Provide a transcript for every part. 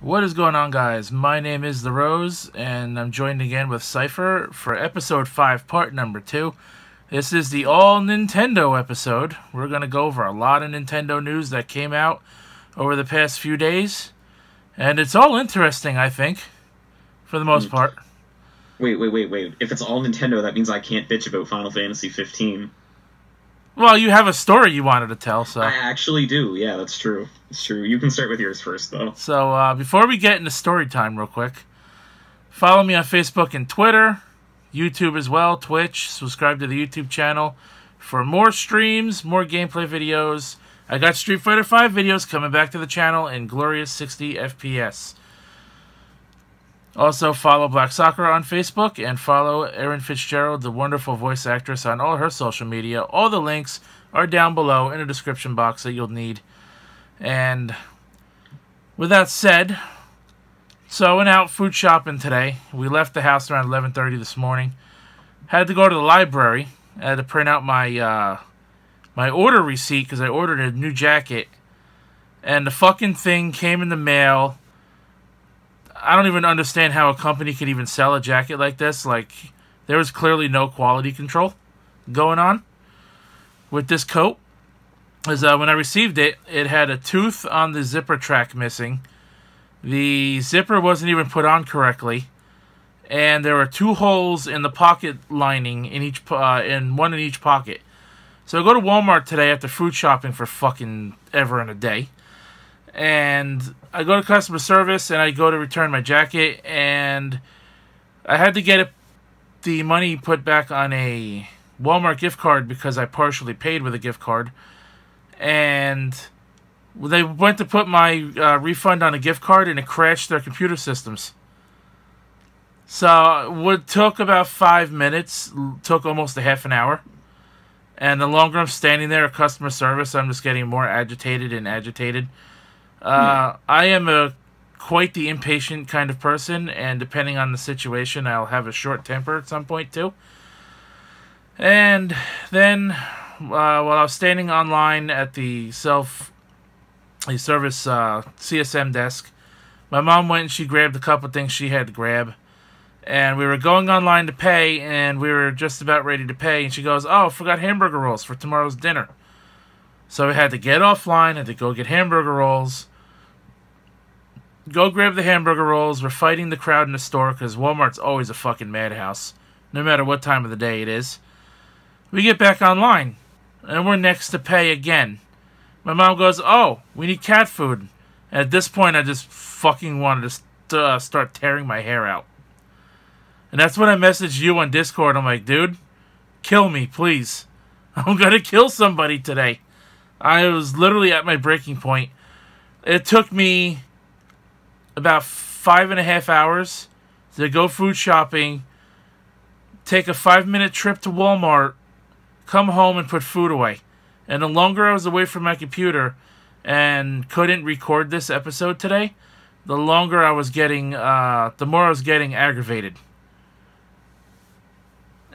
What is going on, guys? My name is The Rose, and I'm joined again with Cypher for episode 5, part number 2. This is the all-Nintendo episode. We're going to go over a lot of Nintendo news that came out over the past few days. And it's all interesting, I think, for the most part. Wait. If it's all Nintendo, that means I can't bitch about Final Fantasy 15. Well, you have a story you wanted to tell, so... I actually do, yeah, that's true. It's true. You can start with yours first, though. So, before we get into story time real quick, follow me on Facebook and Twitter, YouTube as well, Twitch, subscribe to the YouTube channel for more streams, more gameplay videos. I got Street Fighter V videos coming back to the channel in glorious 60 FPS. Also, follow Black Sakura on Facebook and follow Erin Fitzgerald, the wonderful voice actress, on all her social media. All the links are down below in the description box that you'll need. And with that said, so I went out food shopping today. We left the house around 11:30 this morning. Had to go to the library. I had to print out my my order receipt because I ordered a new jacket. And the fucking thing came in the mail. I don't even understand how a company could even sell a jacket like this. Like, there was clearly no quality control going on with this coat. As when I received it, it had a tooth on the zipper track missing. The zipper wasn't even put on correctly, and there were two holes in the pocket lining in each, one in each pocket. So I go to Walmart today after food shopping for fucking ever and a day. And I go to customer service, and I go to return my jacket, and I had to get the money put back on a Walmart gift card because I partially paid with a gift card. And they went to put my refund on a gift card, and it crashed their computer systems. So what took about 5 minutes took almost a half an hour. And the longer I'm standing there at customer service, I'm just getting more agitated and agitated. I am quite the impatient kind of person, and depending on the situation, I'll have a short temper at some point, too. And then, while I was standing online at the service CSM desk, my mom went and she grabbed a couple things she had to grab. And we were going online to pay, and we were just about ready to pay, and she goes, "Oh, I forgot hamburger rolls for tomorrow's dinner." So I had to get offline, had to go get hamburger rolls, go grab the hamburger rolls. We're fighting the crowd in the store because Walmart's always a fucking madhouse, no matter what time of the day it is. We get back online, and we're next to pay again. My mom goes, "Oh, we need cat food." And at this point, I just fucking wanted to start tearing my hair out. And that's when I messaged you on Discord. I'm like, "Dude, kill me, please. I'm going to kill somebody today." I was literally at my breaking point. It took me about 5.5 hours to go food shopping, take a 5-minute trip to Walmart, come home and put food away. And the longer I was away from my computer and couldn't record this episode today, the longer I was getting, the more I was getting aggravated.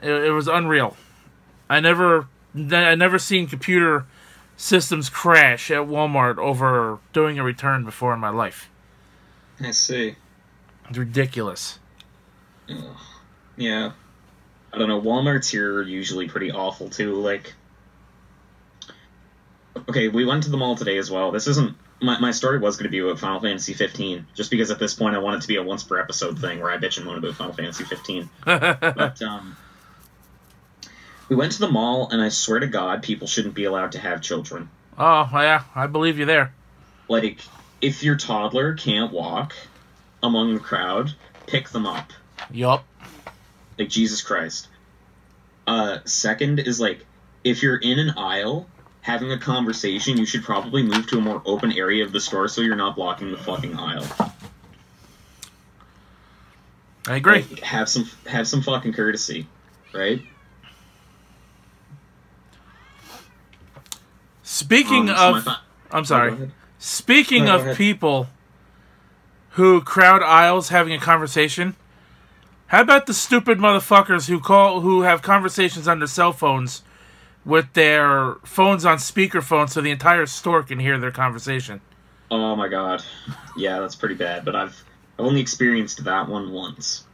It was unreal. I never seen computer systems crash at Walmart over doing a return before in my life. I see. It's ridiculous. Ugh. Yeah. I don't know. Walmarts here are usually pretty awful, too. Like, okay, we went to the mall today as well. This isn't... My story was going to be about Final Fantasy 15, just because at this point I want it to be a once-per-episode thing where I bitch and moan about Final Fantasy 15. But, we went to the mall, and I swear to God, people shouldn't be allowed to have children. Oh, yeah, I believe you there. Like, if your toddler can't walk among the crowd, pick them up. Yup. Like, Jesus Christ. Second is, like, if you're in an aisle having a conversation, you should probably move to a more open area of the store so you're not blocking the fucking aisle. I agree. Like, have some fucking courtesy, right? Speaking of... I'm sorry. Speaking of people who crowd aisles having a conversation, how about the stupid motherfuckers who have conversations on their cell phones with their phones on speakerphone so the entire store can hear their conversation? Oh my god. Yeah, that's pretty bad, but I've only experienced that one once.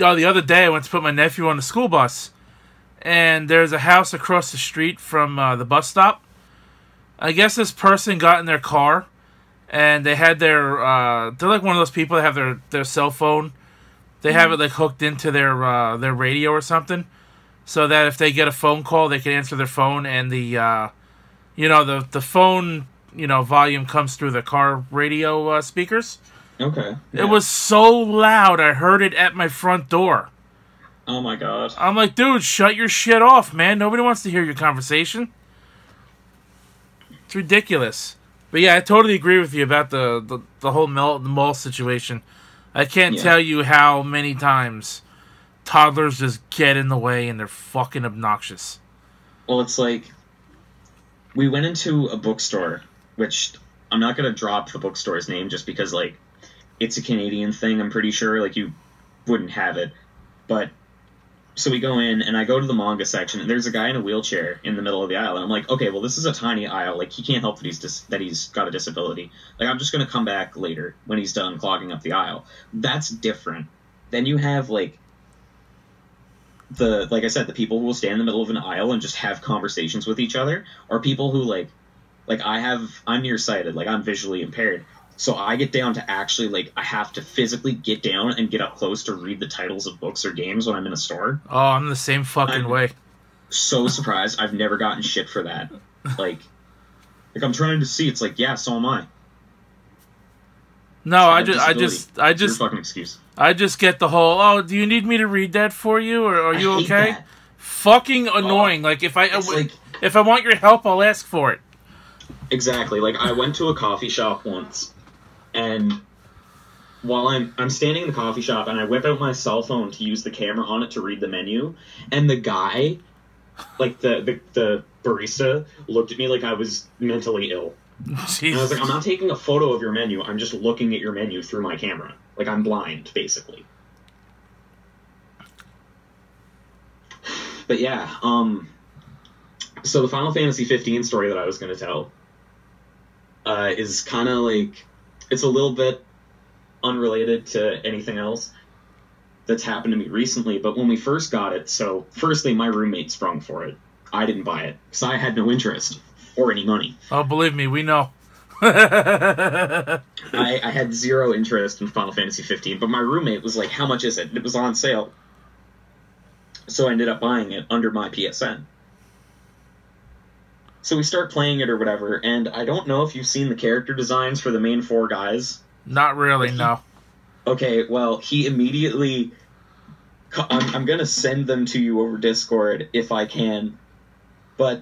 Oh, the other day I went to put my nephew on the school bus, and there's a house across the street from the bus stop. I guess this person got in their car, and they had their, they're like one of those people that have their cell phone. They have it like hooked into their radio or something, so that if they get a phone call, they can answer their phone, and the, you know, the phone, you know, volume comes through the car radio speakers. Okay. Yeah. It was so loud, I heard it at my front door. Oh my god. I'm like, dude, shut your shit off, man. Nobody wants to hear your conversation. It's ridiculous. But yeah, I totally agree with you about the whole mall situation. I can't tell you how many times toddlers just get in the way and they're fucking obnoxious. Well, it's like, we went into a bookstore, which I'm not going to drop the bookstore's name just because, like, it's a Canadian thing, I'm pretty sure. Like, you wouldn't have it. But, so we go in, and I go to the manga section, and there's a guy in a wheelchair in the middle of the aisle, and I'm like, okay, well, this is a tiny aisle. Like, he can't help that he's got a disability. Like, I'm just going to come back later when he's done clogging up the aisle. That's different. Then you have, like, the, like I said, the people who will stand in the middle of an aisle and just have conversations with each other are people who, like, I'm nearsighted, like, I'm visually impaired. So I get down to actually, like, I have to physically get down and get up close to read the titles of books or games when I'm in a store. Oh, I'm the same fucking way. So surprised. I've never gotten shit for that. Like I'm trying to see. It's like, yeah, so am I. No, so I just your fucking excuse. I just get the whole, oh, do you need me to read that for you, or are you okay? That. Fucking annoying. Oh, like if I want your help, I'll ask for it. Exactly. Like, I went to a coffee shop once, and while I'm standing in the coffee shop, and I whip out my cell phone to use the camera on it to read the menu, and the guy, like, the barista, looked at me like I was mentally ill. Jeez. And I was like, I'm not taking a photo of your menu, I'm just looking at your menu through my camera. Like, I'm blind, basically. But yeah, so the Final Fantasy 15 story that I was going to tell is kind of like, it's a little bit unrelated to anything else that's happened to me recently, but when we first got it, so firstly, my roommate sprung for it. I didn't buy it, because I had no interest or any money. Oh, believe me, we know. I had zero interest in Final Fantasy 15, but my roommate was like, how much is it? And it was on sale. So I ended up buying it under my PSN. So we start playing it or whatever, and I don't know if you've seen the character designs for the main four guys. Not really, no. Okay, well, he immediately... I'm going to send them to you over Discord if I can, but...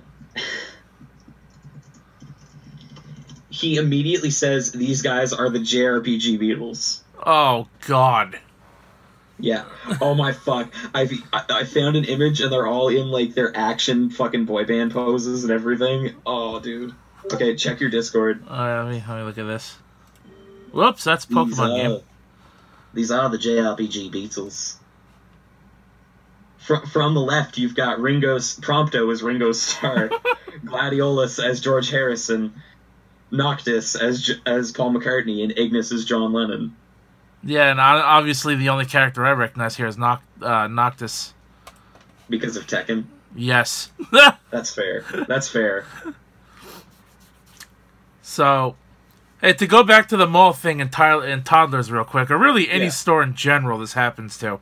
he immediately says these guys are the JRPG Beatles. Oh, God. Yeah. Oh, my fuck. I found an image, and they're all in, like, their action fucking boy band poses and everything. Oh, dude. Okay, check your Discord. All right, let me look at this. Whoops, that's Pokemon game. These are the JRPG Beatles. From the left, you've got Prompto as Ringo Starr, Gladiolus as George Harrison, Noctis as Paul McCartney, and Ignis as John Lennon. Yeah, and obviously the only character I recognize here is Noctis. Because of Tekken? Yes. That's fair. That's fair. So, hey, to go back to the mall thing and toddlers real quick, or really any store in general this happens to,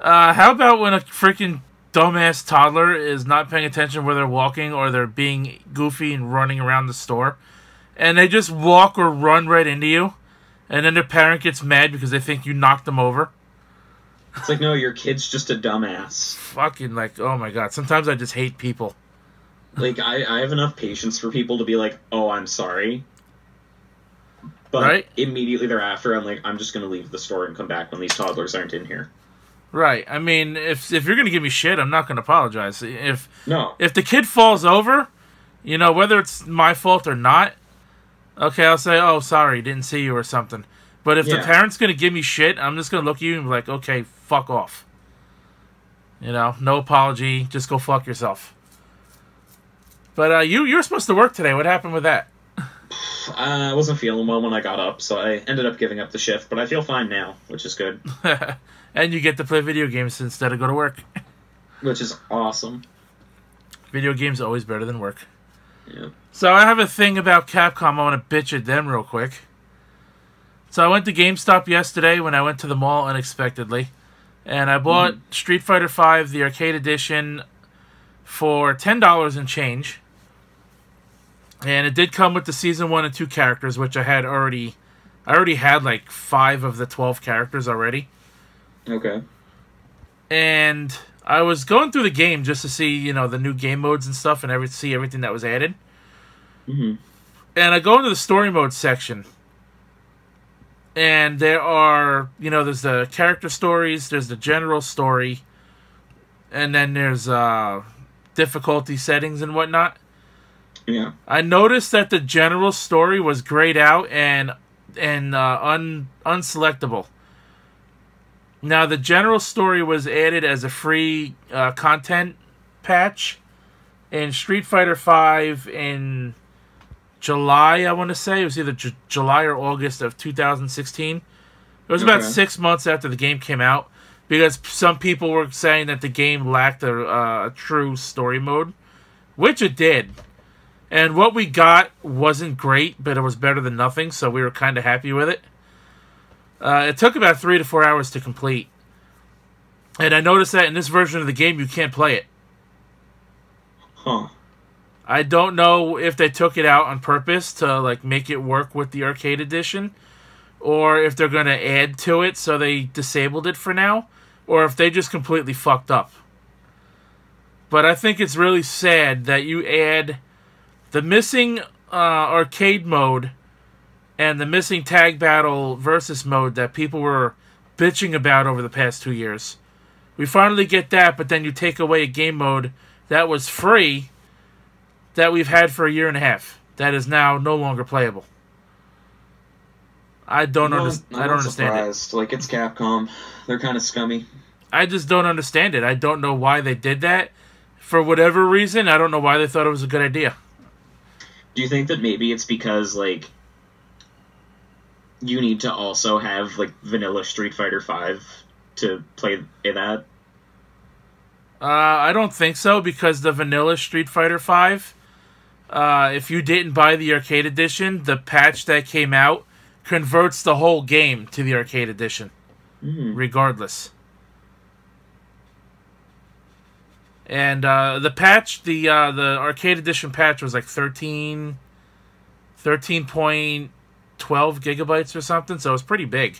how about when a freaking dumbass toddler is not paying attention where they're walking or they're being goofy and running around the store, and they just walk or run right into you? And then their parent gets mad because they think you knocked them over. It's like, no, your kid's just a dumbass. Fucking, like, oh my god. Sometimes I just hate people. Like, I have enough patience for people to be like, oh, I'm sorry. But right? Immediately thereafter, I'm like, I'm just going to leave the store and come back when these toddlers aren't in here. Right. I mean, if you're going to give me shit, I'm not going to apologize. If the kid falls over, you know, whether it's my fault or not, okay, I'll say, oh, sorry, didn't see you or something. But if the parent's going to give me shit, I'm just going to look at you and be like, okay, fuck off. You know, no apology, just go fuck yourself. But you were supposed to work today. What happened with that? I wasn't feeling well when I got up, so I ended up giving up the shift, but I feel fine now, which is good. And you get to play video games instead of go to work. Which is awesome. Video games are always better than work. Yeah. So I have a thing about Capcom. I want to bitch at them real quick. So I went to GameStop yesterday when I went to the mall unexpectedly. And I bought Street Fighter V, the arcade edition, for $10 and change. And it did come with the Season 1 and 2 characters, which I had already... I already had, like, 5 of the 12 characters already. Okay. And I was going through the game just to see, you know, the new game modes and stuff and see everything that was added. Mm-hmm. And I go into the story mode section. And there are, you know, there's the character stories, there's the general story, and then there's difficulty settings and whatnot. Yeah. I noticed that the general story was grayed out and unselectable. Now, the general story was added as a free content patch in Street Fighter V in... July, I want to say. It was either July or August of 2016. It was about 6 months after the game came out, because some people were saying that the game lacked a true story mode, which it did. And what we got wasn't great, but it was better than nothing, so we were kind of happy with it. It took about 3 to 4 hours to complete. And I noticed that in this version of the game, you can't play it. Huh. I don't know if they took it out on purpose to, like, make it work with the arcade edition, or if they're going to add to it so they disabled it for now, or if they just completely fucked up. But I think it's really sad that you add the missing arcade mode and the missing tag battle versus mode that people were bitching about over the past 2 years. We finally get that, but then you take away a game mode that was free... that we've had for a year and a half, that is now no longer playable. I don't understand it. Like, it's Capcom. They're kind of scummy. I just don't understand it. I don't know why they did that. For whatever reason, I don't know why they thought it was a good idea. Do you think that maybe it's because, like, you need to also have, like, vanilla Street Fighter V to play that? I don't think so, because the vanilla Street Fighter V... if you didn't buy the arcade edition, the patch that came out converts the whole game to the arcade edition, regardless. And the patch, the arcade edition patch was like 13.12 gigabytes or something, so it was pretty big.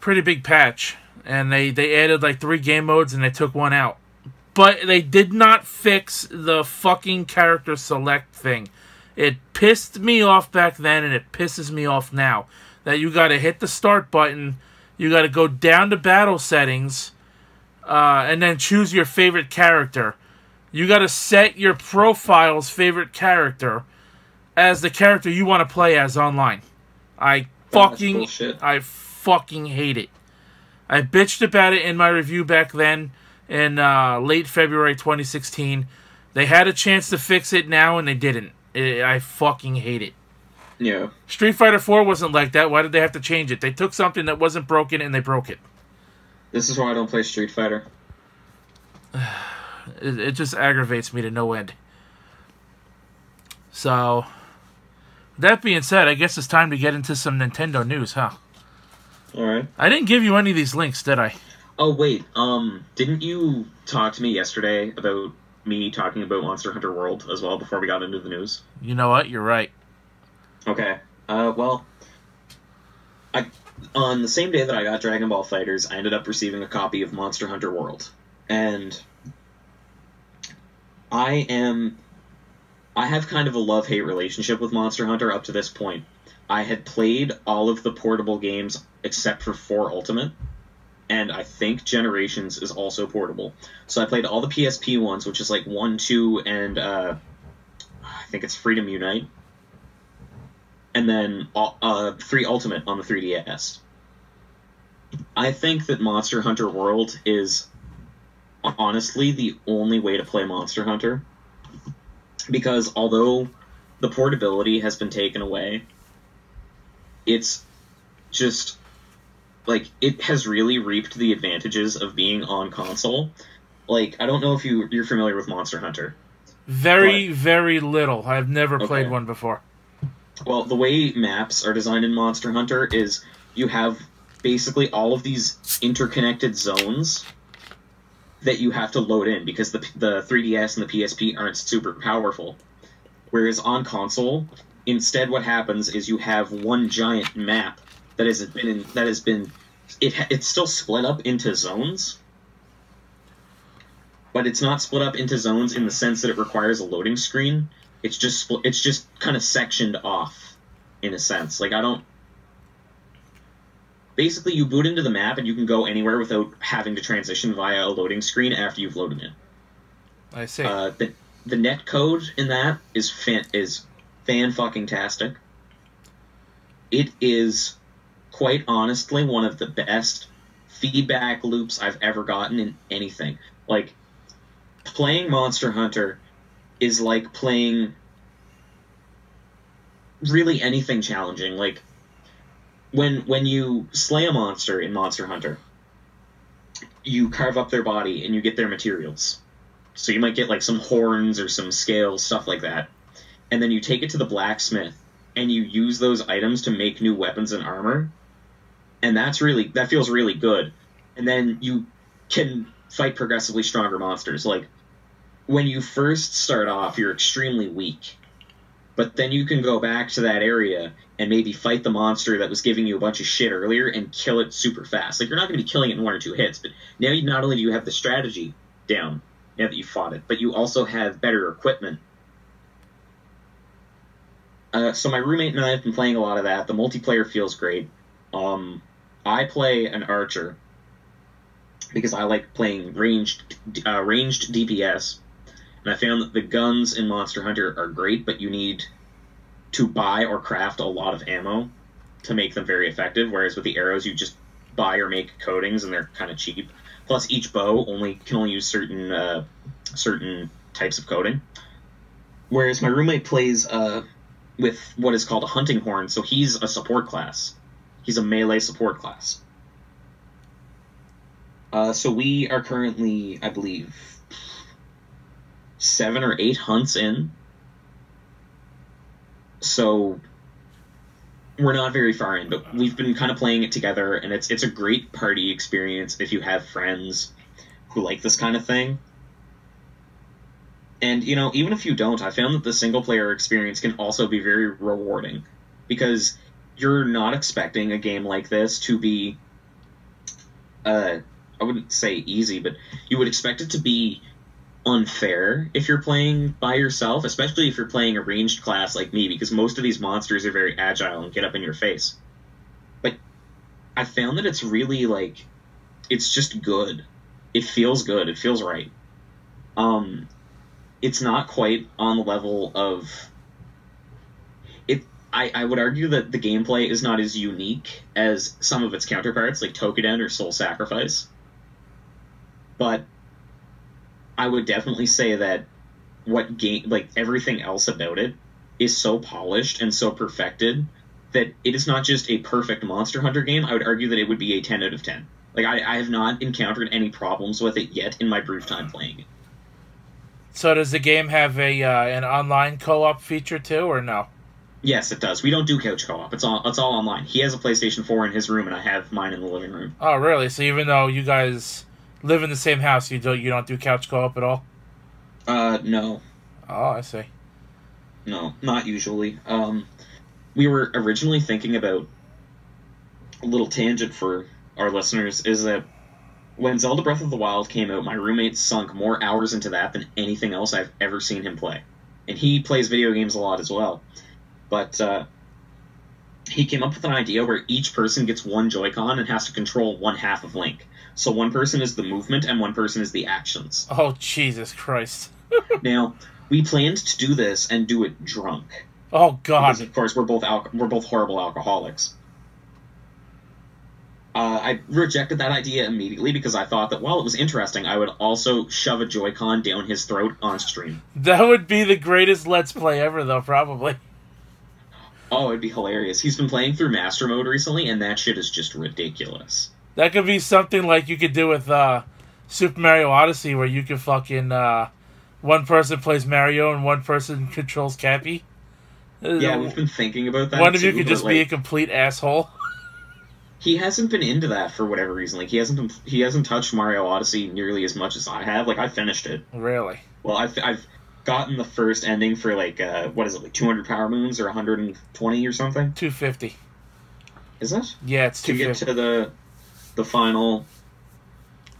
Pretty big patch. And they added like 3 game modes and they took one out. But they did not fix the fucking character select thing. It pissed me off back then, and it pisses me off now. That you gotta hit the start button, you gotta go down to battle settings, and then choose your favorite character. You gotta set your profile's favorite character as the character you want to play as online. I fucking hate it. I bitched about it in my review back then. In late February 2016. They had a chance to fix it now, and they didn't. I fucking hate it. Yeah. Street Fighter 4 wasn't like that. Why did they have to change it? They took something that wasn't broken, and they broke it. This is why I don't play Street Fighter. It just aggravates me to no end. So, that being said, I guess it's time to get into some Nintendo news, huh? Alright. I didn't give you any of these links, did I? Oh, wait, didn't you talk to me yesterday about me talking about Monster Hunter World as well before we got into the news? You know what? You're right. Okay. Well, on the same day that I got Dragon Ball FighterZ, I ended up receiving a copy of Monster Hunter World. And I have kind of a love-hate relationship with Monster Hunter up to this point. I had played all of the portable games except for 4 Ultimate. And I think Generations is also portable. So I played all the PSP ones, which is like 1, 2, and I think it's Freedom Unite. And then 3 Ultimate on the 3DS. I think that Monster Hunter World is honestly the only way to play Monster Hunter. Because although The portability has been taken away. It's just, like, it has really reaped the advantages of being on console. Like, I don't know if you're familiar with Monster Hunter. Very little. I've never played one before. Well, the way maps are designed in Monster Hunter is you have basically all of these interconnected zones that you have to load in because the 3DS and the PSP aren't super powerful. Whereas on console, instead what happens is you have one giant map that has been it's still split up into zones, but it's not split up into zones in the sense that it requires a loading screen. It's just kind of sectioned off in a sense. Like, I don't... Basically, you boot into the map and you can go anywhere without having to transition via a loading screen after you've loaded in. I see. The net code in that is fan-fucking-tastic. It is, quite honestly, one of the best feedback loops I've ever gotten in anything. Like, playing Monster Hunter is like playing really anything challenging. Like, when you slay a monster in Monster Hunter, you carve up their body and you get their materials. So you might get, like, some horns or some scales, stuff like that. And then you take it to the blacksmith and you use those items to make new weapons and armor. And that feels really good. And then you can fight progressively stronger monsters. Like, when you first start off, you're extremely weak. But then you can go back to that area and maybe fight the monster that was giving you a bunch of shit earlier and kill it super fast. Like, you're not going to be killing it in one or two hits, but now not only do you have the strategy down now that you fought it, but you also have better equipment. So my roommate and I have been playing a lot of that. The multiplayer feels great. I play an archer because I like playing ranged DPS. And I found that the guns in Monster Hunter are great, but you need to buy or craft a lot of ammo to make them very effective, whereas with the arrows, you just buy or make coatings, and they're kind of cheap. Plus, each bow can only use certain types of coating. Whereas my roommate plays with what is called a hunting horn, so he's a support class. He's a melee support class. So we are currently, I believe, 7 or 8 hunts in, so we're not very far in, but we've been kind of playing it together, and it's a great party experience if you have friends who like this kind of thing. And, you know, even if you don't, I found that the single-player experience can also be very rewarding, because you're not expecting a game like this to be, I wouldn't say easy, but you would expect it to be unfair if you're playing by yourself, especially if you're playing a ranged class like me, because most of these monsters are very agile and get up in your face. But I found that it's really, like, it's just good. It feels good. It feels right. It's not quite on the level of... I would argue that the gameplay is not as unique as some of its counterparts, like Toukiden or Soul Sacrifice. But I would definitely say that everything else about it is so polished and so perfected that it is not just a perfect Monster Hunter game. I would argue that it would be a 10 out of 10. Like, I have not encountered any problems with it yet in my brief time playing it. So does the game have an online co-op feature too, or no? Yes, it does. We don't do couch co-op. It's all online. He has a PlayStation 4 in his room, and I have mine in the living room. Oh, really? So even though you guys live in the same house, you don't do couch co-op at all? No. Oh, I see. No, not usually. We were originally thinking about a little tangent for our listeners, is that when Zelda Breath of the Wild came out, my roommate sunk more hours into that than anything else I've ever seen him play. And he plays video games a lot as well. But he came up with an idea where each person gets one Joy-Con and has to control one half of Link. So one person is the movement and one person is the actions. Oh, Jesus Christ. Now, we planned to do this and do it drunk. Oh, God. Because, of course, we're both horrible alcoholics. I rejected that idea immediately because I thought that while it was interesting, I would also shove a Joy-Con down his throat on stream. That would be the greatest Let's Play ever, though, probably. Oh, it'd be hilarious. He's been playing through Master Mode recently, and that shit is just ridiculous. That could be something like you could do with Super Mario Odyssey, where you could fucking... one person plays Mario and one person controls Cappy. Yeah, we've been thinking about that. One of you could just be a complete asshole. He hasn't been into that for whatever reason. Like he hasn't touched Mario Odyssey nearly as much as I have. Like I finished it. Really? Well, I've gotten the first ending for like what is it, like 200 power moons or 120 or something? 250. Is it? Yeah, it's 250. To get to the final,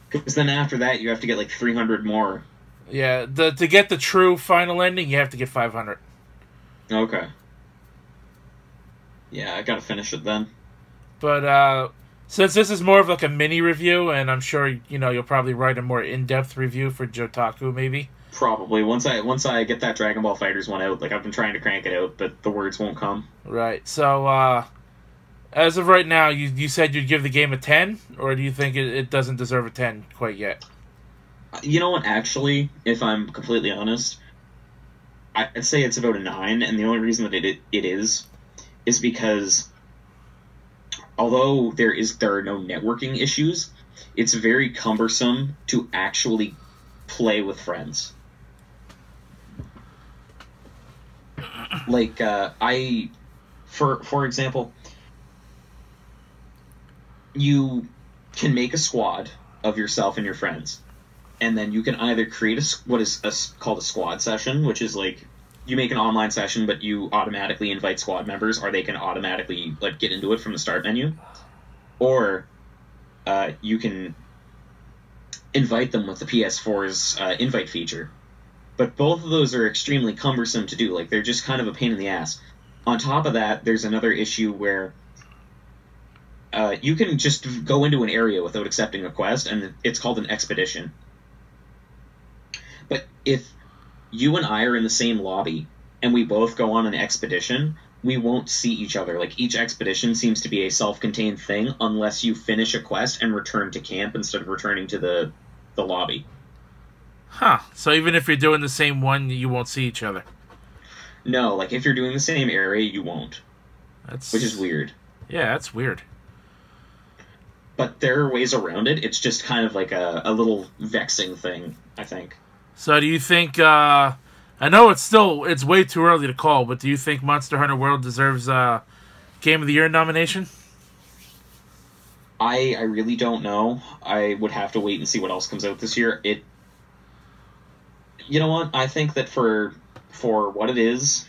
because then after that you have to get like 300 more. Yeah, to get the true final ending, you have to get 500. Okay. Yeah, I gotta finish it then. But since this is more of like a mini review, and I'm sure you'll probably write a more in-depth review for Jotaku, maybe. Probably once I get that Dragon Ball FighterZ one out, like I've been trying to crank it out, but the words won't come. Right. So as of right now, you said you'd give the game a 10, or do you think it doesn't deserve a 10 quite yet? You know what? Actually, if I'm completely honest, I'd say it's about a 9, and the only reason that it is because, although there are no networking issues, it's very cumbersome to actually play with friends. Like for example, you can make a squad of yourself and your friends, and then you can either create what is called a squad session, which is like you make an online session, but you automatically invite squad members, or they can automatically like get into it from the start menu. Or you can invite them with the PS4's invite feature. But both of those are extremely cumbersome to do. Like, they're just kind of a pain in the ass. On top of that, there's another issue where you can just go into an area without accepting a quest, and it's called an expedition. But if you and I are in the same lobby, and we both go on an expedition, we won't see each other. Like, each expedition seems to be a self-contained thing unless you finish a quest and return to camp instead of returning to the lobby. Huh. So even if you're doing the same one, you won't see each other? No, like, if you're doing the same area, you won't. Which is weird. Yeah, that's weird. But there are ways around it. It's just kind of like a little vexing thing, I think. So do you think, I know it's way too early to call, but do you think Monster Hunter World deserves a Game of the Year nomination? I really don't know. I would have to wait and see what else comes out this year. You know what? I think that for what it is,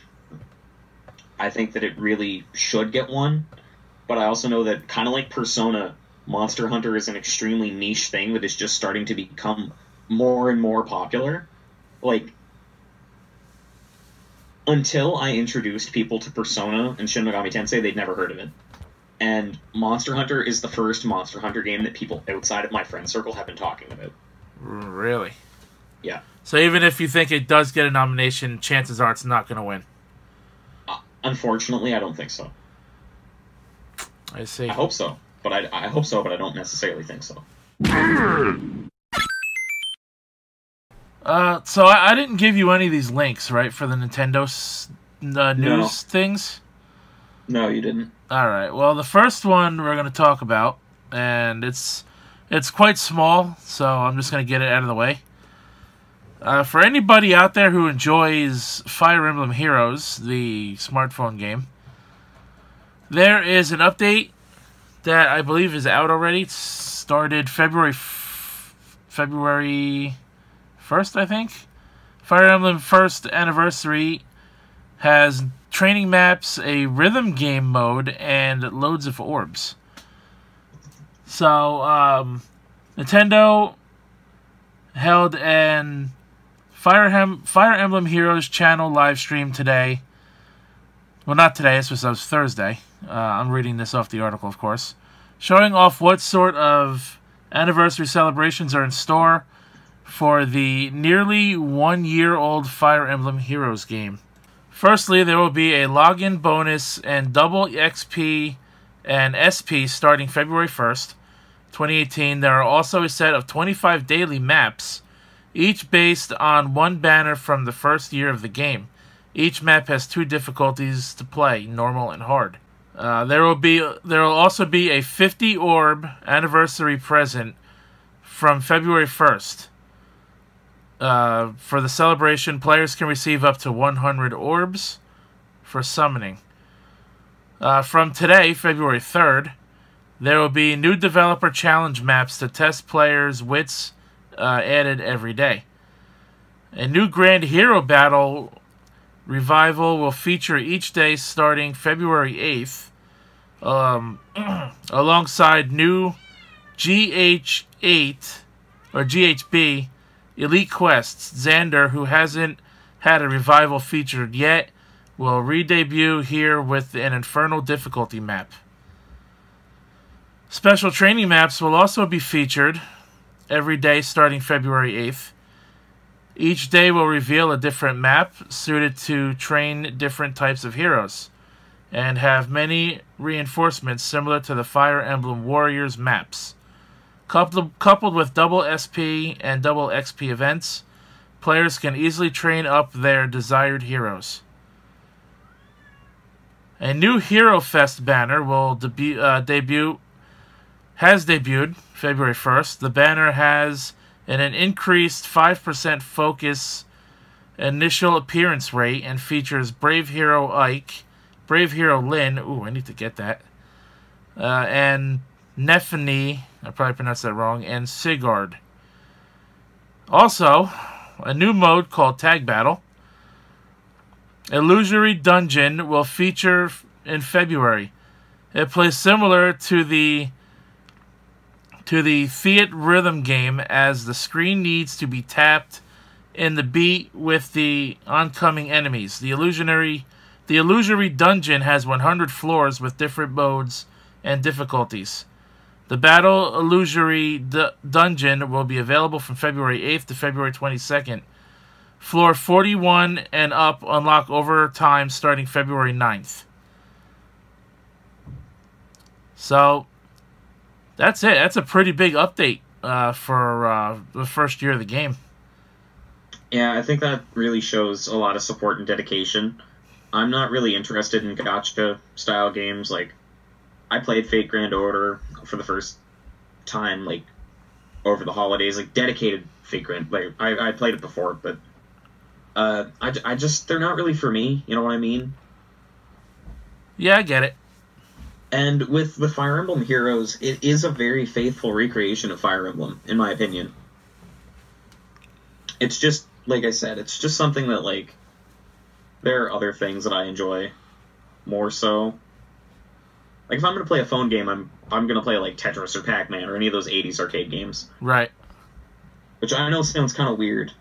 I think that it really should get one. But I also know that, kind of like Persona, Monster Hunter is an extremely niche thing that is just starting to become more and more popular. Like, until I introduced people to Persona and Shin Megami Tensei, they'd never heard of it. And Monster Hunter is the first Monster Hunter game that people outside of my friend circle have been talking about. Really? Yeah. So even if you think it does get a nomination, chances are it's not going to win. Unfortunately, I don't think so. I see. I hope so. But I hope so, but I don't necessarily think so. So I didn't give you any of these links, right, for the Nintendo news things? No, you didn't. All right. Well, the first one we're going to talk about, and it's quite small, so I'm just going to get it out of the way. For anybody out there who enjoys Fire Emblem Heroes, the smartphone game, there is an update that I believe is out already. It started February 1st, I think. Fire Emblem 1st Anniversary has training maps, a rhythm game mode, and loads of orbs. So, Nintendo held an Fire Emblem Heroes channel live stream today. Well, not today. This was Thursday. I'm reading this off the article, of course. Showing off what sort of anniversary celebrations are in store for the nearly one-year-old Fire Emblem Heroes game. Firstly, there will be a login bonus and double XP and SP starting February 1st, 2018. There are also a set of 25 daily maps, each based on one banner from the first year of the game. Each map has two difficulties to play, normal and hard. There will also be a 50 orb anniversary present from February 1st. For the celebration, players can receive up to 100 orbs for summoning. From today, February 3rd, there will be new developer challenge maps to test players' wits added every day. A new Grand Hero Battle Revival will feature each day starting February 8th, alongside new GH8 or GHB Elite Quests. Xander, who hasn't had a revival featured yet, will re-debut here with an Infernal difficulty map. Special training maps will also be featured every day starting February 8th. Each day will reveal a different map suited to train different types of heroes and have many reinforcements similar to the Fire Emblem Warriors maps. Coupled with double SP and double XP events, players can easily train up their desired heroes. A new Hero Fest banner will has debuted February 1st. The banner has an increased 5% focus initial appearance rate and features Brave Hero Ike, Brave Hero Lin, ooh, I need to get that, and Nephany, I probably pronounced that wrong, and Sigurd. Also, a new mode called Tag Battle, Illusory Dungeon, will feature in February. It plays similar to the Fiat rhythm game, as the screen needs to be tapped in the beat with the oncoming enemies. The illusory dungeon has 100 floors with different modes and difficulties. The Battle Illusory Dungeon will be available from February 8th to February 22nd. Floor 41 and up unlock over time starting February 9th. So that's it. That's a pretty big update for the first year of the game. Yeah, I think that really shows a lot of support and dedication. I'm not really interested in gacha-style games. Like, I played Fate Grand Order for the first time, like, over the holidays. Like, dedicated Fate Grand... Like, I played it before, but... I just... They're not really for me, you know what I mean? Yeah, I get it. And with the Fire Emblem Heroes, it is a very faithful recreation of Fire Emblem, in my opinion. It's just, like I said, it's just something that, like, there are other things that I enjoy more so. Like, if I'm going to play a phone game, I'm going to play, like, Tetris or Pac-Man or any of those 80s arcade games. Right. Which I know sounds kind of weird,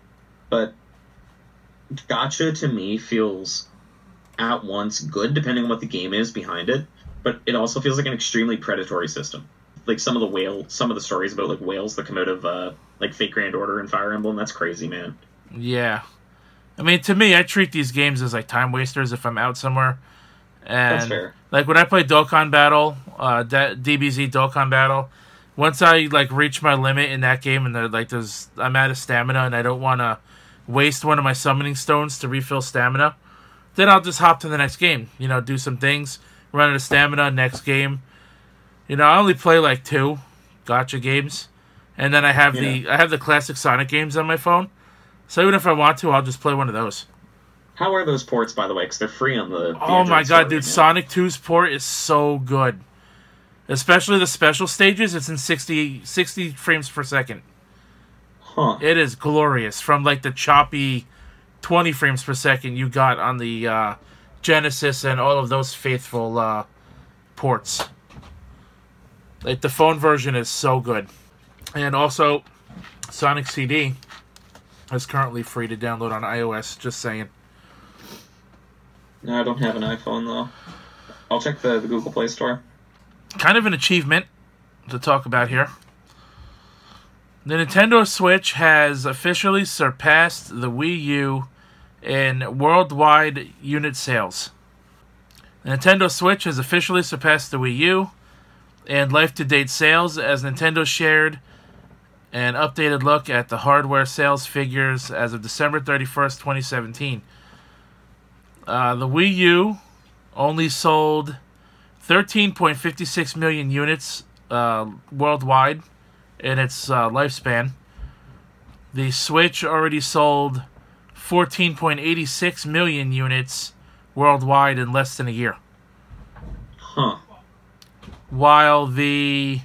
but gacha, to me, feels at once good, depending on what the game is behind it. But it also feels like an extremely predatory system. Like, some of the stories about, like, whales that come out of, like, Fate Grand Order and Fire Emblem, that's crazy, man. Yeah. I mean, to me, I treat these games as, like, time wasters if I'm out somewhere. And, that's fair. Like, when I play Dokkan Battle, DBZ Dokkan Battle, once I, like, reach my limit in that game and, like, I'm out of stamina and I don't want to waste one of my summoning stones to refill stamina, then I'll just hop to the next game, you know, do some things. Run out of stamina, next game. You know, I only play like 2 gacha games, and then I have the classic Sonic games on my phone. So even if I want to, I'll just play one of those. How are those ports, by the way? Because they're free on the oh my god, dude! Right, Sonic 2's port is so good, especially the special stages. It's in 60 frames per second. Huh? It is glorious. From like the choppy 20 frames per second you got on the Genesis and all of those faithful ports. Like, the phone version is so good. And also, Sonic CD is currently free to download on iOS, just saying. No, I don't have an iPhone, though. I'll check the Google Play Store. Kind of an achievement to talk about here. The Nintendo Switch has officially surpassed the Wii U in worldwide unit sales. Nintendo Switch has officially surpassed the Wii U and life-to-date sales, as Nintendo shared an updated look at the hardware sales figures as of December 31st, 2017. The Wii U only sold 13.56 million units worldwide in its lifespan. The Switch already sold 14.86 million units worldwide in less than a year. Huh. While the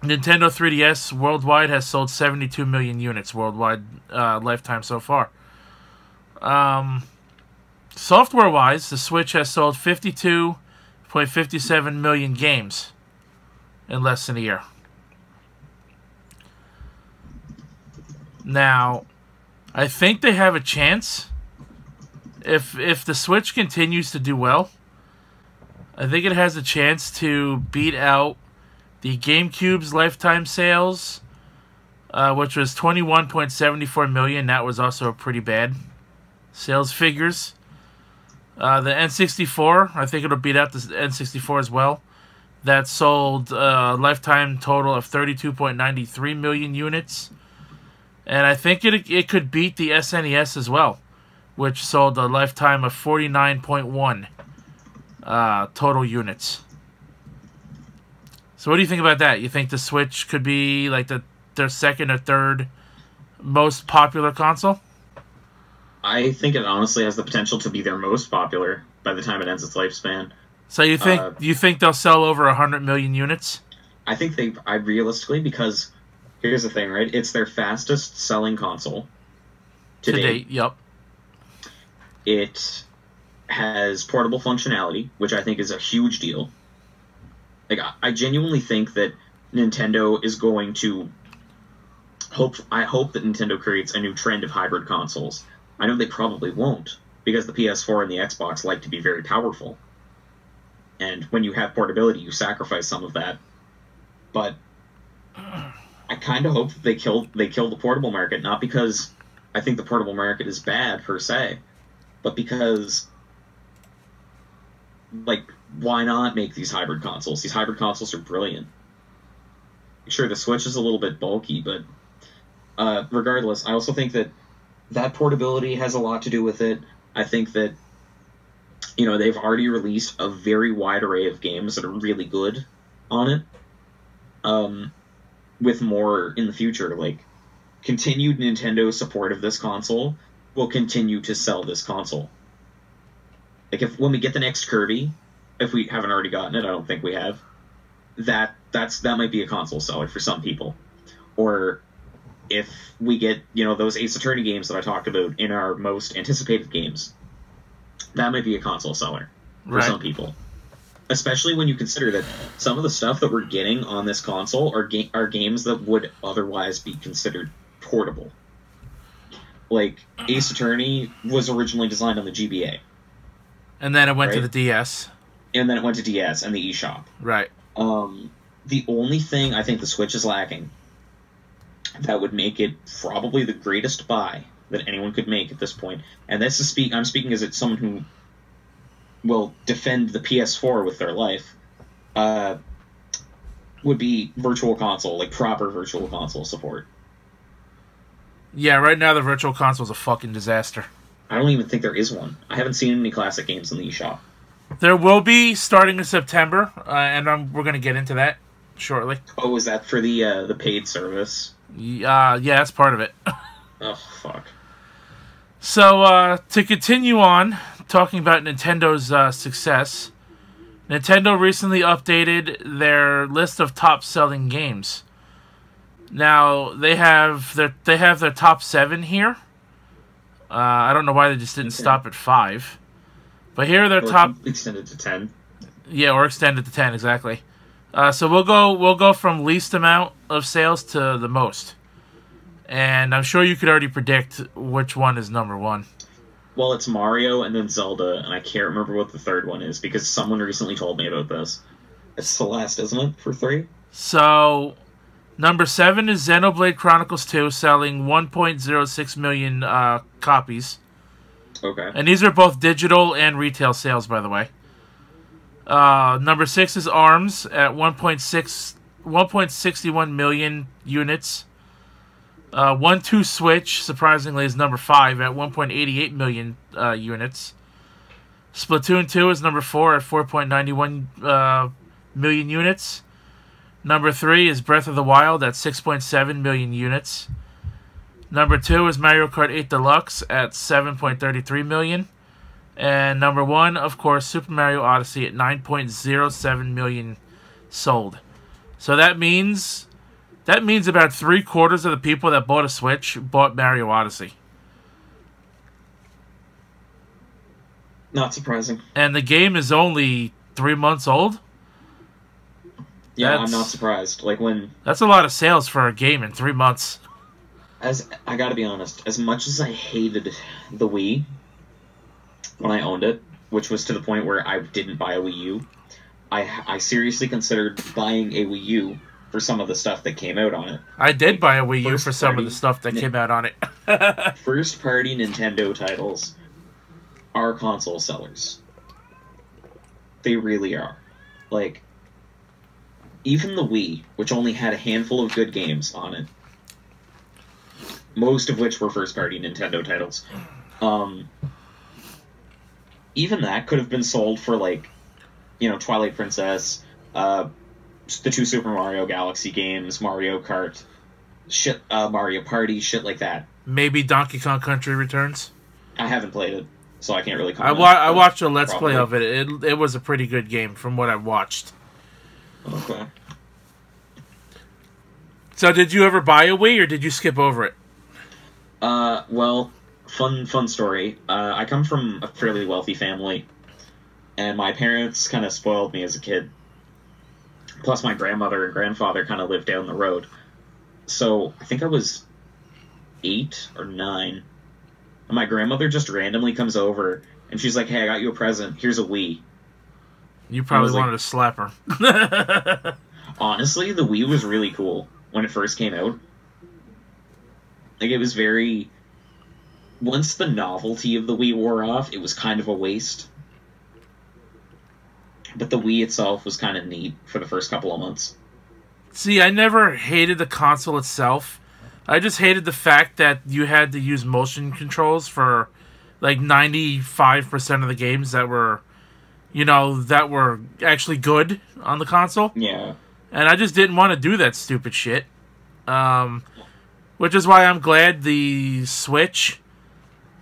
Nintendo 3DS worldwide has sold 72 million units worldwide lifetime so far. Software-wise, the Switch has sold 52.57 million games in less than a year. Now, I think they have a chance. If the Switch continues to do well, I think it has a chance to beat out the GameCube's lifetime sales, which was 21.74 million. That was also pretty bad sales figures. The N64, I think it'll beat out the N64 as well. That sold a lifetime total of 32.93 million units. And I think it could beat the SNES as well, which sold a lifetime of 49.1 total units. So what do you think about that? You think the Switch could be like their second or third most popular console? I think it honestly has the potential to be their most popular by the time it ends its lifespan. So you think they'll sell over 100 million units? I think I realistically, because here's the thing, right? It's their fastest selling console to date. Yep. It has portable functionality, which I think is a huge deal. Like, I genuinely think that Nintendo is going to I hope that Nintendo creates a new trend of hybrid consoles. I know they probably won't, because the PS4 and the Xbox like to be very powerful. And when you have portability, you sacrifice some of that. But I kind of hope that they kill the portable market, not because I think the portable market is bad per se, but because, like, why not make these hybrid consoles? These hybrid consoles are brilliant. Sure, the Switch is a little bit bulky, but regardless, I also think that portability has a lot to do with it. I think that, you know, they've already released a very wide array of games that are really good on it, with more in the future. Like, continued Nintendo support of this console will continue to sell this console. Like, when we get the next Kirby, if we haven't already gotten it, I don't think we have, that might be a console seller for some people. Or if we get, you know, those Ace Attorney games that I talked about in our most anticipated games, that might be a console seller for some people. Especially when you consider that some of the stuff that we're getting on this console are games that would otherwise be considered portable. Like, Ace Attorney was originally designed on the GBA. And then it went to the DS. And then it went to DS and the eShop. Right. The only thing I think the Switch is lacking that would make it probably the greatest buy that anyone could make at this point, and this is I'm speaking as someone who will defend the PS4 with their life, would be virtual console, like proper virtual console support. Yeah, right now the virtual console is a fucking disaster. I don't even think there is one. I haven't seen any classic games in the eShop. There will be starting in September, and we're going to get into that shortly. Oh, is that for the paid service? Yeah, that's part of it. Oh, fuck. So, to continue on talking about Nintendo's success, Nintendo recently updated their list of top-selling games. Now, they have their top 7 here. I don't know why they just didn't stop at 5. But here are their top... extended to 10. Yeah, or extended to 10, exactly. So we'll go from least amount of sales to the most. And I'm sure you could already predict which one is number 1. Well, it's Mario and then Zelda, and I can't remember what the third one is, because someone recently told me about this. It's Celeste, isn't it, for 3? So, number 7 is Xenoblade Chronicles 2, selling 1.06 million copies. Okay. And these are both digital and retail sales, by the way. Number 6 is ARMS at 1.61 million units. 1-2 Switch, surprisingly, is number 5 at 1.88 million units. Splatoon 2 is number 4 at 4.91 million units. Number 3 is Breath of the Wild at 6.7 million units. Number 2 is Mario Kart 8 Deluxe at 7.33 million. And number 1, of course, Super Mario Odyssey at 9.07 million sold. So that means about 3/4 of the people that bought a Switch bought Mario Odyssey. Not surprising. And the game is only 3 months old? Yeah, I'm not surprised. Like that's a lot of sales for a game in 3 months. I gotta be honest, as much as I hated the Wii when I owned it, which was to the point where I didn't buy a Wii U, I seriously considered buying a Wii U for some of the stuff that came out on it. I did buy a Wii U for some of the stuff that came out on it. First-party Nintendo titles are console sellers. They really are. Like, even the Wii, which only had a handful of good games on it, most of which were first-party Nintendo titles, even that could have been sold for, like, you know, Twilight Princess, the 2 Super Mario Galaxy games, Mario Kart, shit, Mario Party, shit like that. Maybe Donkey Kong Country Returns? I haven't played it, so I can't really comment. I watched a Let's Play of it. It was a pretty good game from what I watched. Okay. So did you ever buy a Wii, or did you skip over it? Well, fun story. I come from a fairly wealthy family, and my parents kind of spoiled me as a kid. Plus, my grandmother and grandfather kind of lived down the road. So I think I was 8 or 9, and my grandmother just randomly comes over, and she's like, "Hey, I got you a present. Here's a Wii." You probably wanted, like, to slap her. Honestly, the Wii was really cool when it first came out. Like, it was very... Once the novelty of the Wii wore off, it was kind of a waste. But the Wii itself was kind of neat for the first couple of months. See, I never hated the console itself. I just hated the fact that you had to use motion controls for, like, 95% of the games that were... you know, that were actually good on the console. Yeah. And I just didn't want to do that stupid shit. Which is why I'm glad the Switch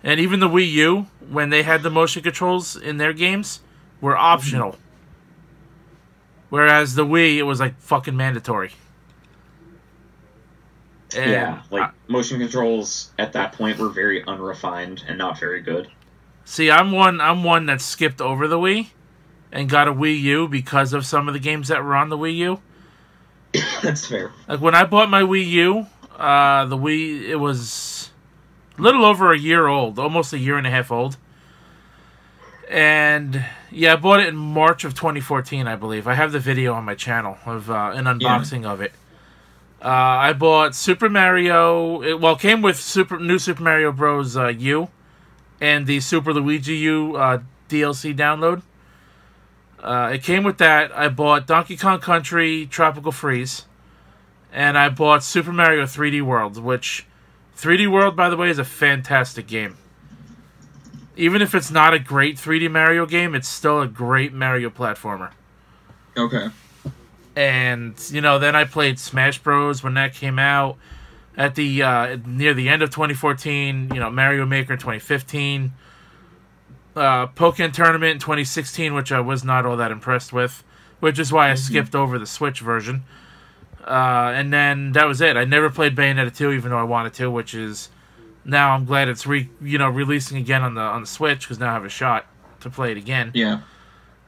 and even the Wii U, when they had the motion controls in their games, were optional. Whereas the Wii, it was, like, fucking mandatory. And yeah, like, motion controls at that point were very unrefined and not very good. See, I'm one that skipped over the Wii and got a Wii U because of some of the games that were on the Wii U. That's fair. Like, when I bought my Wii U, the Wii, it was a little over a year old, almost a year and a half old. And, yeah, I bought it in March of 2014, I believe. I have the video on my channel of an unboxing of it. I bought Super Mario... Well, it came with New Super Mario Bros. U and the Super Luigi U DLC download. It came with that. I bought Donkey Kong Country Tropical Freeze, and I bought Super Mario 3D World, which 3D World, by the way, is a fantastic game. Even if it's not a great 3D Mario game, it's still a great Mario platformer. Okay. And, you know, then I played Smash Bros. When that came out. At the near the end of 2014, you know, Mario Maker 2015, Pokemon Tournament in 2016, which I was not all that impressed with, which is why I skipped over the Switch version. And then that was it. I never played Bayonetta 2, even though I wanted to, which is now I'm glad it's releasing again on the Switch, because now I have a shot to play it again. Yeah.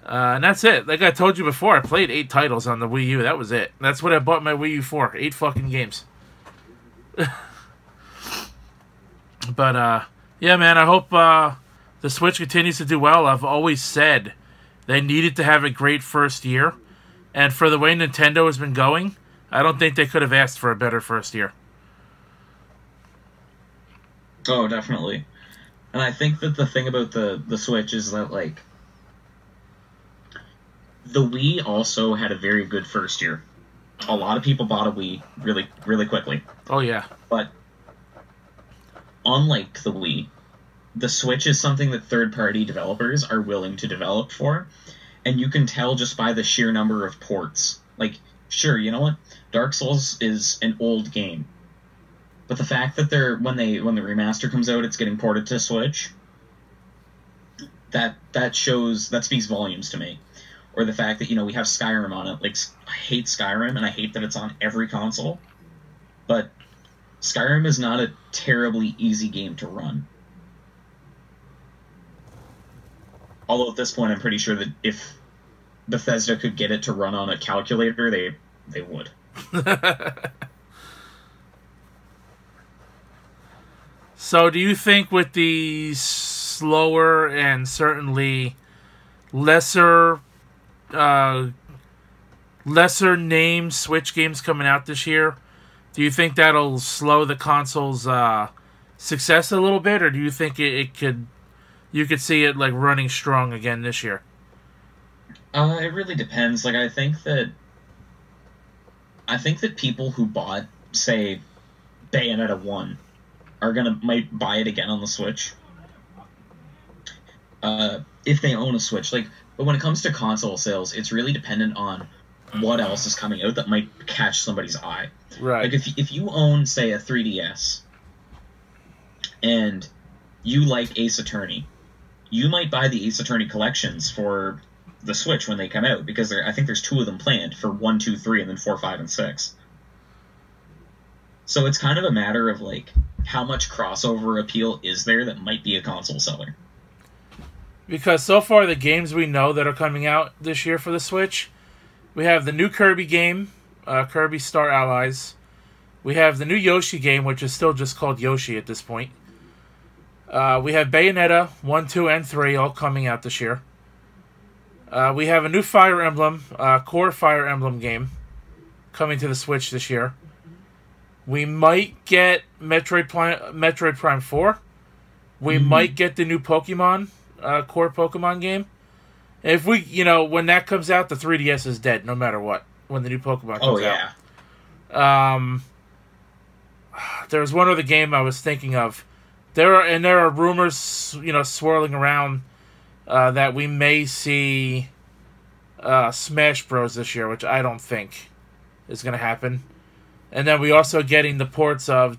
And that's it. Like I told you before, I played 8 titles on the Wii U. That was it. That's what I bought my Wii U for. 8 fucking games. But yeah, man, I hope the Switch continues to do well. I've always said they needed to have a great first year, and for the way Nintendo has been going, I don't think they could have asked for a better first year. Oh, definitely. And I think that the thing about the Switch is that, like, The Wii also had a very good first year. A lot of people bought a Wii really quickly. Oh, yeah. But unlike the Wii, the Switch is something that third-party developers are willing to develop for, and you can tell just by the sheer number of ports. Like, sure, you know what? Dark Souls is an old game, but the fact that they're when the remaster comes out, it's getting ported to Switch. That speaks volumes to me. Or the fact that, you know, we have Skyrim on it. Like, I hate Skyrim, and I hate that it's on every console, but Skyrim is not a terribly easy game to run. Although at this point, I'm pretty sure that if Bethesda could get it to run on a calculator, they would. So do you think with the slower and certainly lesser name Switch games coming out this year, do you think that'll slow the console's success a little bit, or do you think you could see it like running strong again this year? It really depends. Like, I think that people who bought, say, Bayonetta 1 might buy it again on the Switch. If they own a Switch. Like, but when it comes to console sales, it's really dependent on what else is coming out that might catch somebody's eye. Right. Like, if you own, say, a 3DS and you like Ace Attorney, you might buy the Ace Attorney collections for the Switch when they come out, because I think there's 2 of them planned for 1, 2, 3, and then 4, 5, and 6. So it's kind of a matter of, like, how much crossover appeal is there that might be a console seller. Because so far the games we know that are coming out this year for the Switch, we have the new Kirby game, Kirby Star Allies. We have the new Yoshi game, which is still just called Yoshi at this point. We have Bayonetta 1, 2, and 3 all coming out this year. We have a new Fire Emblem, core Fire Emblem game, coming to the Switch this year. We might get Metroid Prime 4. We might get the new Pokemon, core Pokemon game. If we, you know, when that comes out, the 3DS is dead, no matter what, when the new Pokemon comes out. Oh, yeah. There's one other game I was thinking of. There are rumors, you know, swirling around that we may see Smash Bros. This year, which I don't think is going to happen. And then we're also getting the ports of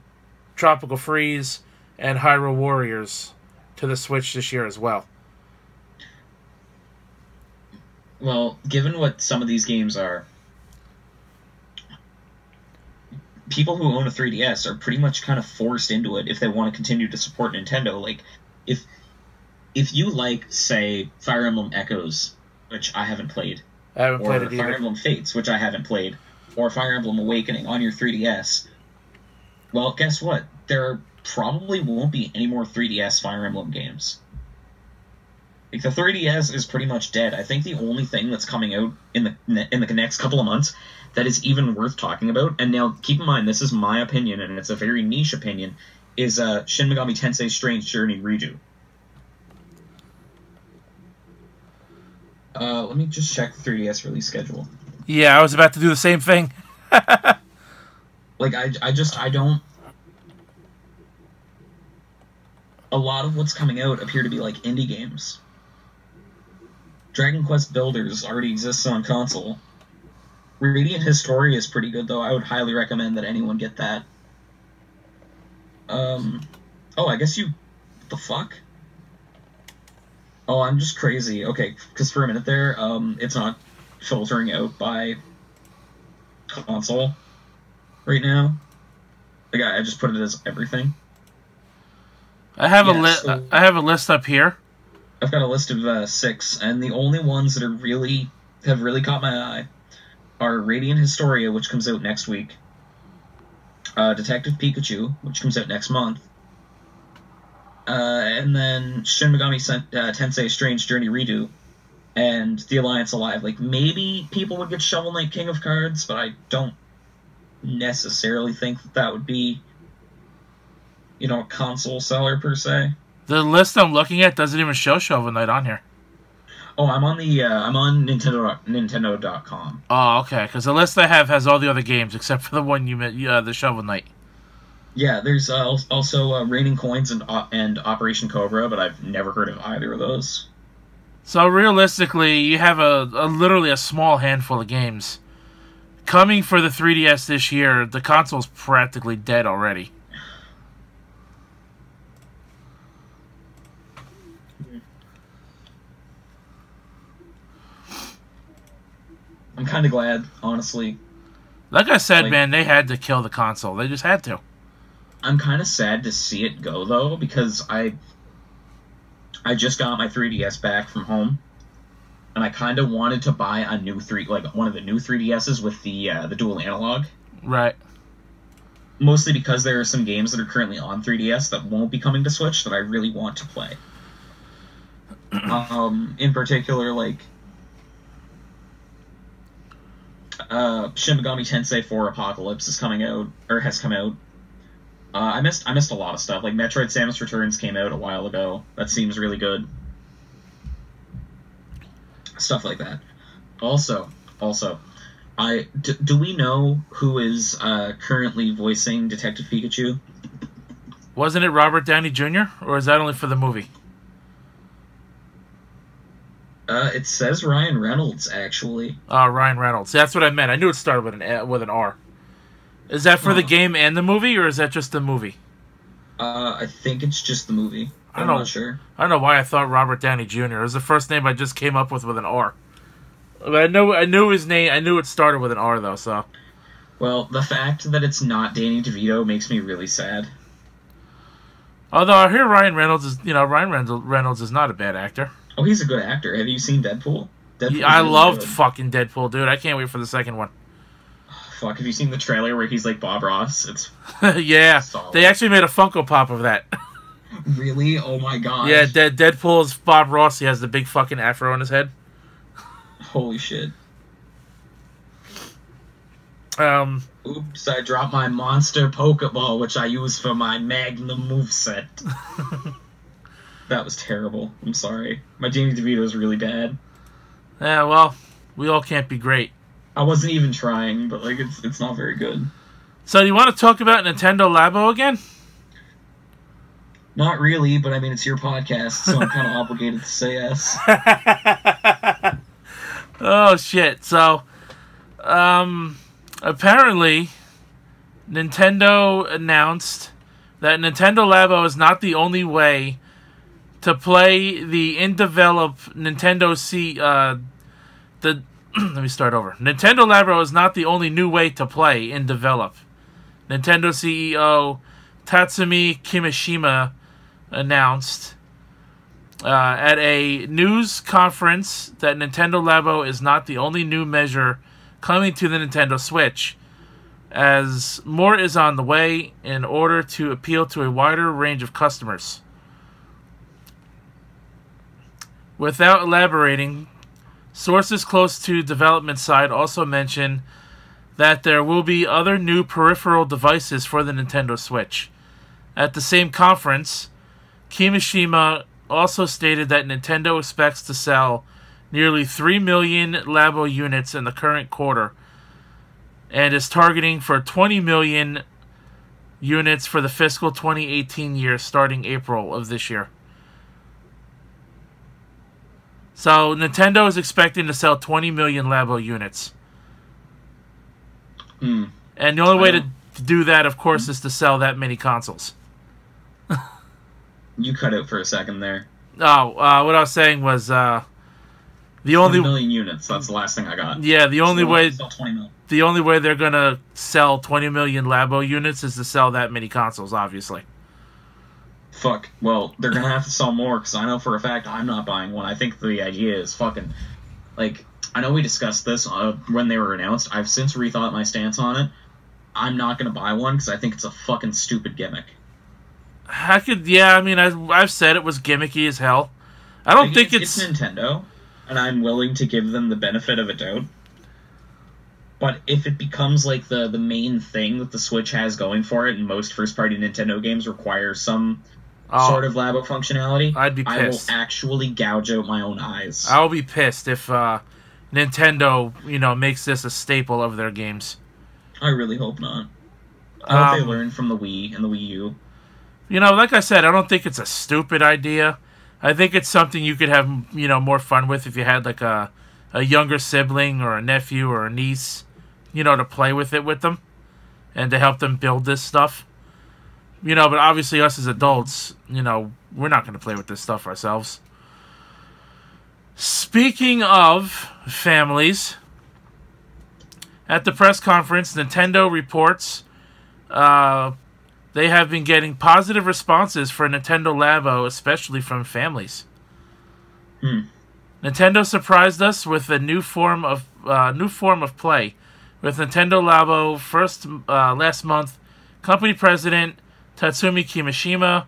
Tropical Freeze and Hyrule Warriors to the Switch this year as well. Well, given what some of these games are, people who own a 3DS are pretty much kind of forced into it if they want to continue to support Nintendo. Like, if you like, say, Fire Emblem Echoes, which I haven't played, or Fire Emblem Fates, which I haven't played, or Fire Emblem Awakening on your 3DS, well, guess what? There probably won't be any more 3DS Fire Emblem games. Like, the 3DS is pretty much dead. I think the only thing that's coming out in the next couple of months that is even worth talking about, and now keep in mind, this is my opinion, and it's a very niche opinion, is Shin Megami Tensei Strange Journey Redo. Let me just check the 3DS release schedule. Yeah, I was about to do the same thing. Like, I don't... A lot of what's coming out appear to be, like, indie games. Dragon Quest Builders already exists on console. Radiant Historia is pretty good, though. I would highly recommend that anyone get that. Oh, I guess you... What the fuck? Oh, I'm just crazy. Okay, because for a minute there, it's not filtering out by console right now. Like, I just put it as everything. I have a list up here. I've got a list of 6, and the only ones that have really caught my eye are Radiant Historia, which comes out next week, Detective Pikachu, which comes out next month, and then Shin Megami Tensei Strange Journey Redo, and The Alliance Alive. Like, maybe people would get Shovel Knight King of Cards, but I don't necessarily think that would be, you know, a console seller per se. The list I'm looking at doesn't even show Shovel Knight on here. Oh, I'm on Nintendo.com. Oh, okay. Because the list I have has all the other games except for the one you met, the Shovel Knight. Yeah, there's also Raining Coins and Operation Cobra, but I've never heard of either of those. So realistically, you have literally a small handful of games coming for the 3DS this year. The console's practically dead already. I'm kind of glad, honestly. Like I said, man, they had to kill the console. They just had to. I'm kind of sad to see it go, though, because I just got my 3DS back from home, and I kind of wanted to buy a new one of the new 3DSs with the dual analog. Right. Mostly because there are some games that are currently on 3DS that won't be coming to Switch that I really want to play. In particular, like... Shin Megami Tensei 4 Apocalypse is coming out, or has come out. I missed a lot of stuff. Like Metroid: Samus Returns came out a while ago. That seems really good. Stuff like that. Also, do we know who is currently voicing Detective Pikachu? Wasn't it Robert Downey Jr., or is that only for the movie? It says Ryan Reynolds, actually. Ryan Reynolds. That's what I meant. I knew it started with an R. Is that for the game and the movie, or is that just the movie? I think it's just the movie. I'm not sure. I don't know why I thought Robert Downey Jr. It was the first name I just came up with an R. But I knew his name. I knew it started with an R, though, so... Well, the fact that it's not Danny DeVito makes me really sad. Although I hear Ryan Reynolds is... You know, Ryan Reynolds is not a bad actor. Oh, he's a good actor. Have you seen Deadpool? Yeah, I loved fucking Deadpool, dude. I can't wait for the second one. Oh, fuck, have you seen the trailer where he's like Bob Ross? It's yeah, solid. They actually made a Funko Pop of that. Really? Oh my god. Yeah, Deadpool's Bob Ross. He has the big fucking afro on his head. Holy shit. Oops, I dropped my monster Pokeball, which I use for my Magnum moveset. That was terrible. I'm sorry. My Danny DeVito is really bad. Yeah, well, we all can't be great. I wasn't even trying, but like, it's not very good. So, do you want to talk about Nintendo Labo again? Not really, but I mean, it's your podcast, so I'm kind of obligated to say yes. Oh shit! So, apparently, Nintendo announced that Nintendo Labo is not the only way to play the in-developed Nintendo Nintendo Labo is not the only new way to play in develop. Nintendo CEO Tatsumi Kimishima announced at a news conference that Nintendo Labo is not the only new measure coming to the Nintendo Switch, as more is on the way in order to appeal to a wider range of customers. Without elaborating, sources close to development side also mention that there will be other new peripheral devices for the Nintendo Switch. At the same conference, Kimishima also stated that Nintendo expects to sell nearly 3 million Labo units in the current quarter and is targeting for 20 million units for the fiscal 2018 year starting April of this year. So, Nintendo is expecting to sell 20 million Labo units. Mm. And the only way to do that, of course, is to sell that many consoles. You cut out for a second there. Oh, what I was saying was... the only 20 million units, that's the last thing I got. Yeah, the only way they're going to sell 20 million Labo units is to sell that many consoles, obviously. Fuck. Well, they're gonna have to sell more because I know for a fact I'm not buying one. I think the idea is fucking, like, I know we discussed this when they were announced. I've since rethought my stance on it. I'm not gonna buy one because I think it's a fucking stupid gimmick. Yeah. I mean, I've said it was gimmicky as hell. I don't think it's Nintendo, and I'm willing to give them the benefit of a doubt. But if it becomes like the main thing that the Switch has going for it, and most first party Nintendo games require some sort of Labo functionality, I'd be pissed. I will actually gouge out my own eyes. I'll be pissed if Nintendo, you know, makes this a staple of their games. I really hope not. I hope they learn from the Wii and the Wii U. You know, like I said, I don't think it's a stupid idea. I think it's something you could have, you know, more fun with if you had like a younger sibling or a nephew or a niece, you know, to play with it with them and to help them build this stuff. You know, but obviously us as adults, you know, we're not going to play with this stuff ourselves. Speaking of families, at the press conference, Nintendo reports they have been getting positive responses for Nintendo Labo, especially from families. Hmm. Nintendo surprised us with a new form of play, with Nintendo Labo. First last month, company president Tatsumi Kimishima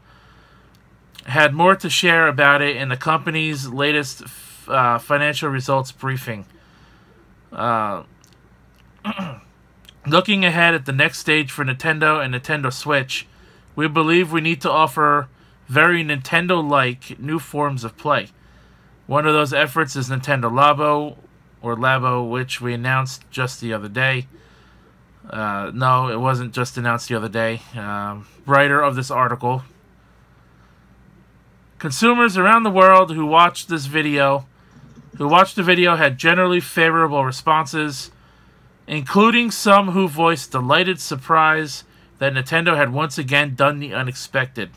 had more to share about it in the company's latest financial results briefing. Looking ahead at the next stage for Nintendo and Nintendo Switch, we believe we need to offer very Nintendo-like new forms of play. One of those efforts is Nintendo Labo, or Labo, which we announced just the other day. No, it wasn't just announced the other day. Writer of this article. Consumers around the world who watched the video had generally favorable responses, including some who voiced delighted surprise that Nintendo had once again done the unexpected.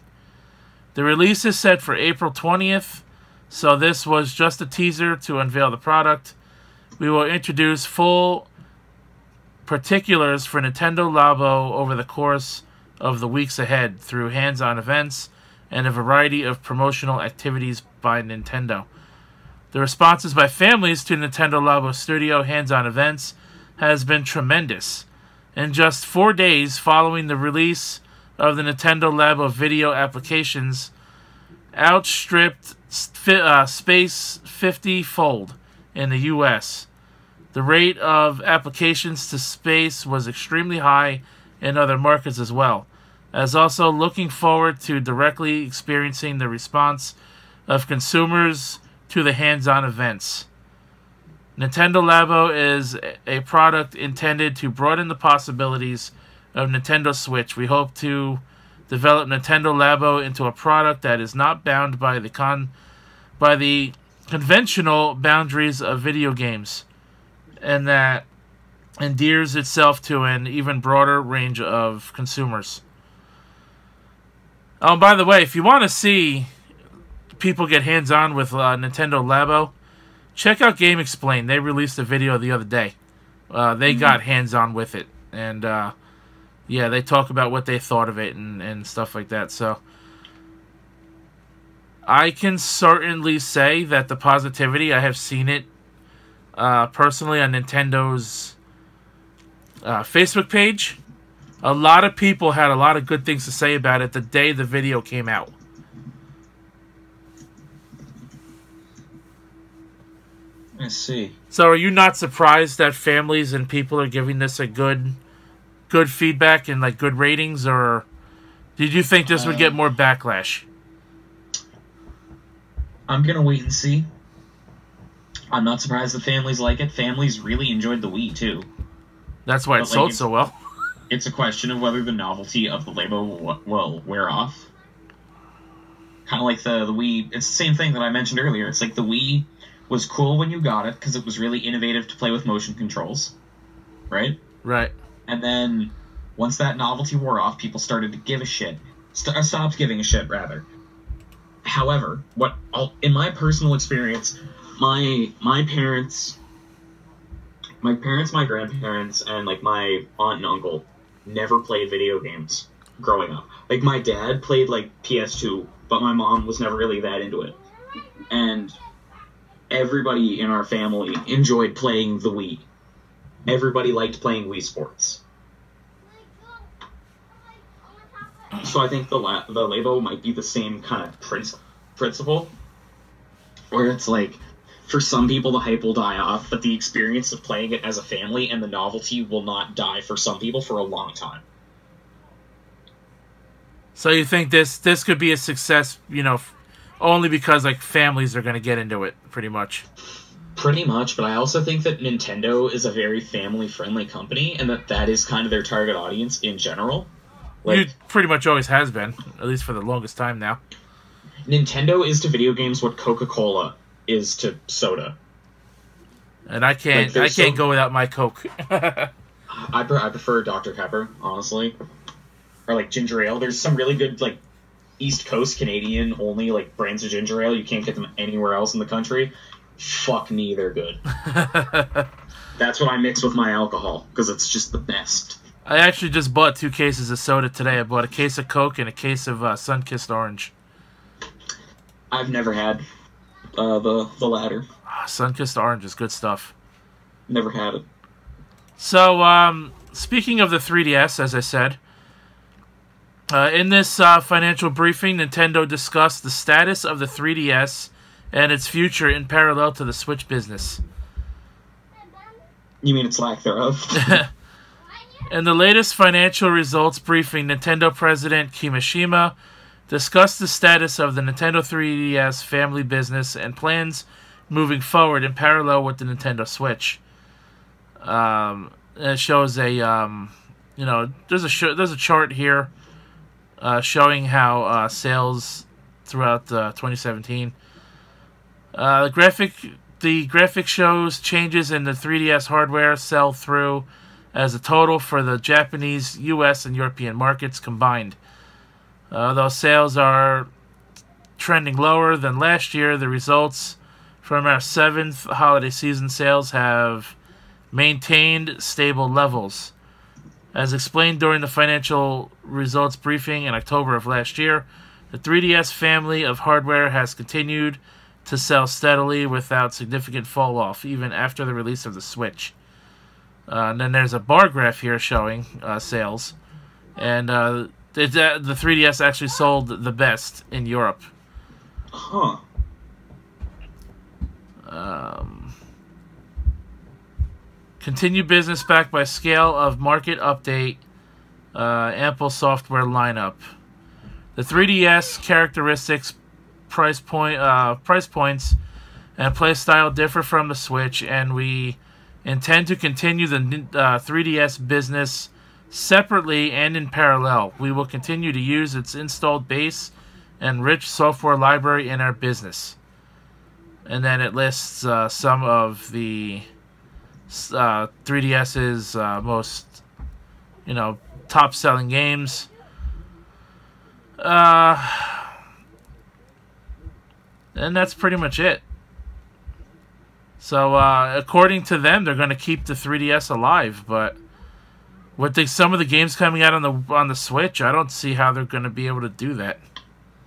The release is set for April 20th, so this was just a teaser to unveil the product. We will introduce full particulars for Nintendo Labo over the course of the weeks ahead through hands-on events and a variety of promotional activities by Nintendo. The responses by families to Nintendo Labo Studio hands-on events has been tremendous. In just 4 days following the release of the Nintendo Labo video applications, outstripped Space 50-fold in the U.S. The rate of applications to Space was extremely high in other markets as well, as also looking forward to directly experiencing the response of consumers to the hands-on events. Nintendo Labo is a product intended to broaden the possibilities of Nintendo Switch. We hope to develop Nintendo Labo into a product that is not bound by the conventional boundaries of video games, and that endears itself to an even broader range of consumers. Oh, by the way, if you want to see people get hands-on with Nintendo Labo, check out Game Explain. They released a video the other day. They got hands-on with it. And, yeah, they talk about what they thought of it and stuff like that. So I can certainly say that the positivity, I have seen it personally on Nintendo's Facebook page. A lot of people had a lot of good things to say about it the day the video came out. I see. So are you not surprised that families and people are giving this a good feedback and like good ratings, or did you think this would get more backlash? I'm going to wait and see. I'm not surprised that families like it. Families really enjoyed the Wii too. That's why it sold so well. It's a question of whether the novelty of the Labo will wear off. Kind of like the Wii. It's the same thing that I mentioned earlier. It's like the Wii was cool when you got it because it was really innovative to play with motion controls, right? Right. And then once that novelty wore off, people started to give a shit. Stopped giving a shit, rather. However, in my personal experience, my parents, my grandparents, and like my aunt and uncle never played video games growing up. Like my dad played like PS2, but my mom was never really that into it. And everybody in our family enjoyed playing the Wii. Everybody liked playing Wii Sports. So I think the Labo might be the same kind of principle, where it's like, for some people, the hype will die off, but the experience of playing it as a family and the novelty will not die for some people for a long time. So you think this could be a success, you know, only because like families are going to get into it, pretty much. Pretty much, but I also think that Nintendo is a very family-friendly company, and that is kind of their target audience in general. Like, it pretty much always has been, at least for the longest time now. Nintendo is to video games what Coca-Cola is to soda. And I can't go without my Coke. I prefer Dr. Pepper, honestly, or like ginger ale. There's some really good like East Coast Canadian only like brands of ginger ale. You can't get them anywhere else in the country. Fuck me, they're good. That's what I mix with my alcohol, because it's just the best. I actually just bought 2 cases of soda today. I bought a case of Coke and a case of Sun-Kissed Orange. I've never had the latter. Sun-Kissed Orange is good stuff. Never had it. So, speaking of the 3DS, as I said, in this financial briefing, Nintendo discussed the status of the 3DS and its future in parallel to the Switch business. You mean its lack thereof? In the latest financial results briefing, Nintendo President Kimishima discussed the status of the Nintendo 3DS family business and plans moving forward in parallel with the Nintendo Switch. It shows a, you know, there's a chart here showing how sales throughout 2017. The graphic shows changes in the 3DS hardware sell-through as a total for the Japanese, U.S., and European markets combined. Though sales are trending lower than last year, the results from our 7th holiday season sales have maintained stable levels. As explained during the financial results briefing in October of last year, the 3DS family of hardware has continued to sell steadily without significant fall-off, even after the release of the Switch. And then there's a bar graph here showing sales. And the 3DS actually sold the best in Europe. Huh. Continued business backed by scale of market update, ample software lineup. The 3DS characteristics, price points, and playstyle differ from the Switch, and we intend to continue the 3DS business separately and in parallel. We will continue to use its installed base and rich software library in our business. And then it lists some of the 3DS's most, you know, top-selling games. And that's pretty much it. So, according to them, they're going to keep the 3DS alive, but with some of the games coming out on the Switch, I don't see how they're going to be able to do that.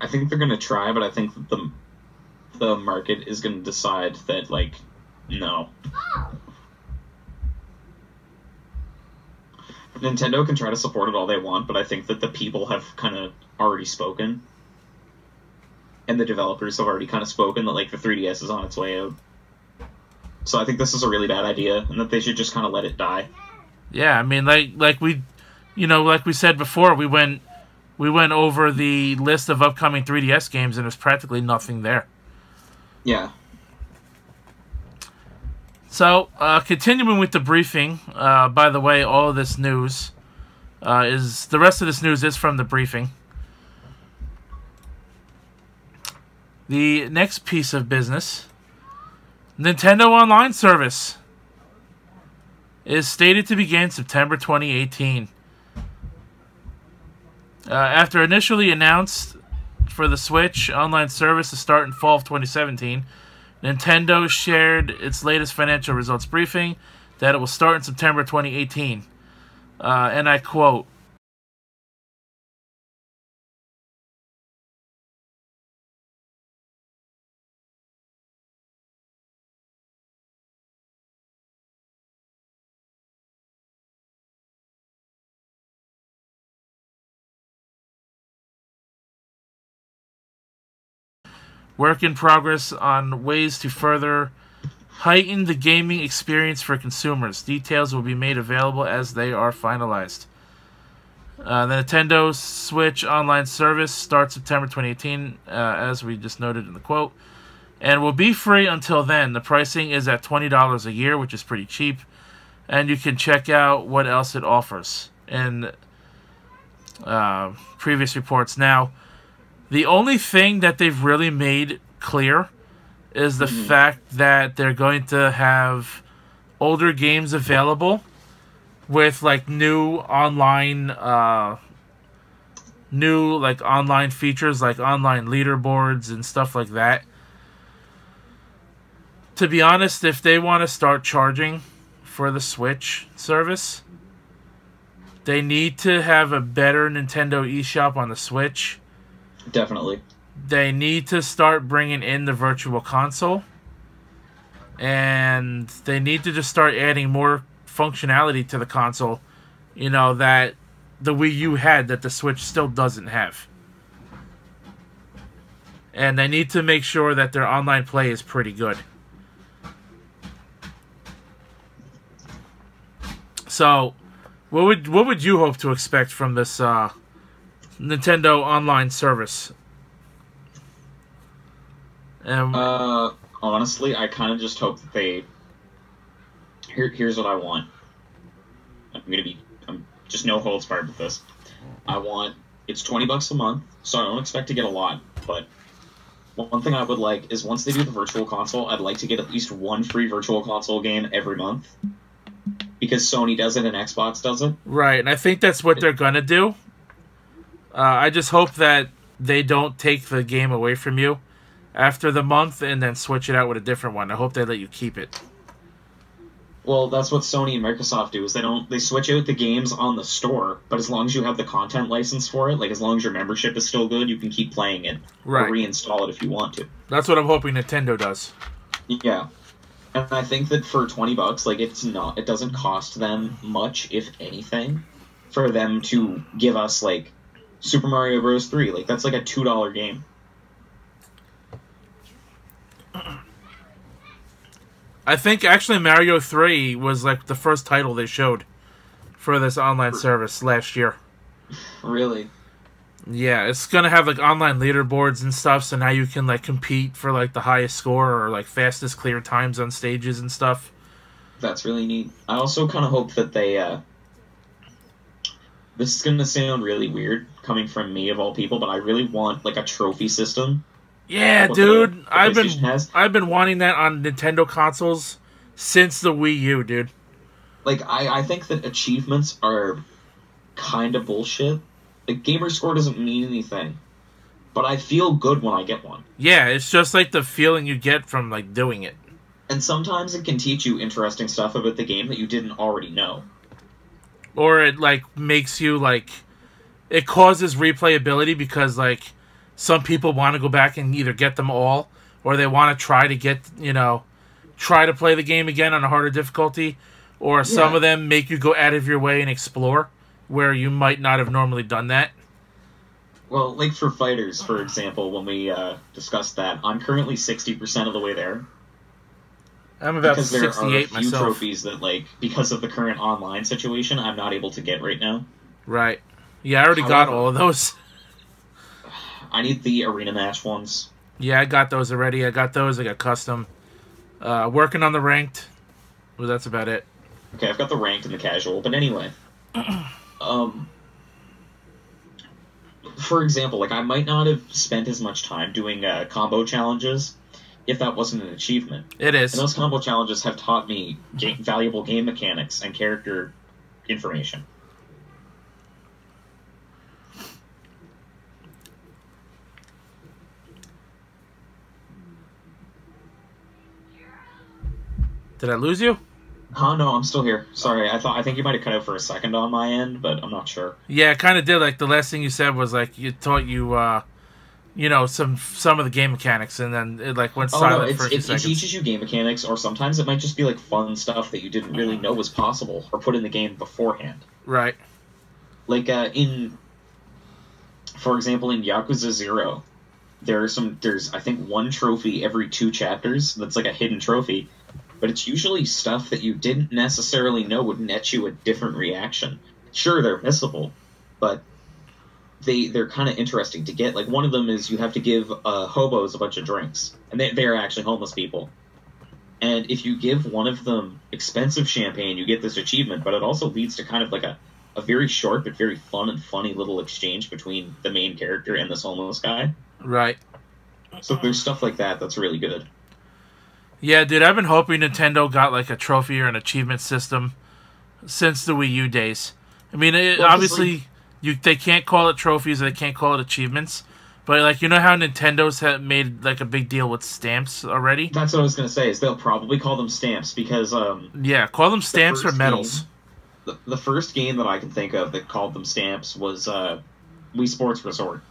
I think they're going to try, but I think that the market is going to decide that, like, no. Nintendo can try to support it all they want, but I think that the people have kind of already spoken. And the developers have already kind of spoken that, like, the 3DS is on its way out. So I think this is a really bad idea, and that they should just kind of let it die. Yeah, I mean, like we, you know, like we said before, we went over the list of upcoming 3DS games, and there's practically nothing there. Yeah. So, continuing with the briefing, by the way, all of this news is, the rest of this news is from the briefing. The next piece of business, Nintendo Online Service, is stated to begin September 2018. After initially announced for the Switch Online Service to start in fall of 2017, Nintendo shared its latest financial results briefing that it will start in September 2018. And I quote, work in progress on ways to further heighten the gaming experience for consumers. Details will be made available as they are finalized. The Nintendo Switch online service starts September 2018, as we just noted in the quote, and will be free until then. The pricing is at $20 a year, which is pretty cheap, and you can check out what else it offers in previous reports. Now, the only thing that they've really made clear is the fact that they're going to have older games available with like new online features, like online leaderboards and stuff like that. To be honest, if they want to start charging for the Switch service, they need to have a better Nintendo eShop on the Switch. Definitely. They need to start bringing in the Virtual Console. And they need to just start adding more functionality to the console, you know, that the Wii U had that the Switch still doesn't have. And they need to make sure that their online play is pretty good. So, what would you hope to expect from this Nintendo online service? Honestly, I kind of just hope that they... Here's what I want. I'm just no holds barred with this. I want... It's $20 a month, so I don't expect to get a lot, but one thing I would like is once they do the Virtual Console, I'd like to get at least one free Virtual Console game every month. Because Sony does it and Xbox does it. Right, and I think that's what they're going to do. I just hope that they don't take the game away from you after the month and then switch it out with a different one. I hope they let you keep it. Well, that's what Sony and Microsoft do, is they switch out the games on the store, but as long as you have the content license for it, like as long as your membership is still good, you can keep playing it. Right. Or reinstall it if you want to. That's what I'm hoping Nintendo does. Yeah. And I think that for $20, like, it doesn't cost them much, if anything, for them to give us, like, Super Mario Bros. 3. Like, that's like a $2 game. I think actually Mario 3 was like the first title they showed for this online service last year. Really? Yeah, it's gonna have like online leaderboards and stuff, so now you can like compete for like the highest score or like fastest clear times on stages and stuff. That's really neat. I also kind of hope that they... This is gonna sound really weird coming from me of all people, but I really want like a trophy system. Yeah, dude, I've been wanting that on Nintendo consoles since the Wii U, dude. Like, I think that achievements are kind of bullshit. The gamer score doesn't mean anything, but I feel good when I get one. Yeah, it's just like the feeling you get from like doing it. And sometimes it can teach you interesting stuff about the game that you didn't already know. Or it like makes you like... It causes replayability because like... Some people want to go back and either get them all, or they want to try to get, you know, try to play the game again on a harder difficulty, or some of them make you go out of your way and explore, where you might not have normally done that. Well, like for fighters, for example, when we discussed that, I'm currently 60% of the way there. I'm about 68 myself. Because there are a few trophies that, like, because of the current online situation, I'm not able to get right now. Right. Yeah, I already got all of those. I need the arena match ones. Yeah, I got those already. I got those. I got custom. Working on the ranked. Well, that's about it. Okay, I've got the ranked and the casual. But anyway, for example, like I might not have spent as much time doing combo challenges if that wasn't an achievement. It is. And those combo challenges have taught me valuable game mechanics and character information. Did I lose you? Oh, no, I'm still here. Sorry, I think you might have cut out for a second on my end, but I'm not sure. Yeah, it kind of did. Like the last thing you said was like it taught you, you know, some of the game mechanics, and then it like went silent for a few seconds. It teaches you game mechanics, or sometimes it might just be like fun stuff that you didn't really know was possible or put in the game beforehand. Right. Like for example, in Yakuza 0, there's I think one trophy every 2 chapters. That's like a hidden trophy. But it's usually stuff that you didn't necessarily know would net you a different reaction. Sure, they're missable, but they're kind of interesting to get. Like, one of them is you have to give hobos a bunch of drinks, and they're actually homeless people. And if you give one of them expensive champagne, you get this achievement, but it also leads to kind of like a very short but very fun and funny little exchange between the main character and this homeless guy. Right. So there's stuff like that that's really good. Yeah, dude, I've been hoping Nintendo got like a trophy or an achievement system since the Wii U days. I mean, obviously, they can't call it trophies, they can't call it achievements, but like, you know how Nintendo's have made like a big deal with stamps already? That's what I was gonna say. Is they'll probably call them stamps because yeah, call them stamps or medals. The first game that I can think of that called them stamps was Wii Sports Resort.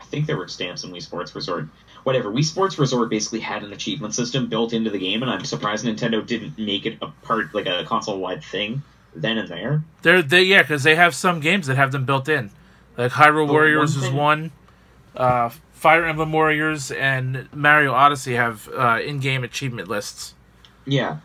I think there were stamps in Wii Sports Resort. Whatever, Wii Sports Resort basically had an achievement system built into the game, and I'm surprised Nintendo didn't make it a part, like a console-wide thing then and there. Yeah, because they have some games that have them built in. Like Hyrule Warriors is one, Fire Emblem Warriors, and Mario Odyssey have in-game achievement lists. Yeah.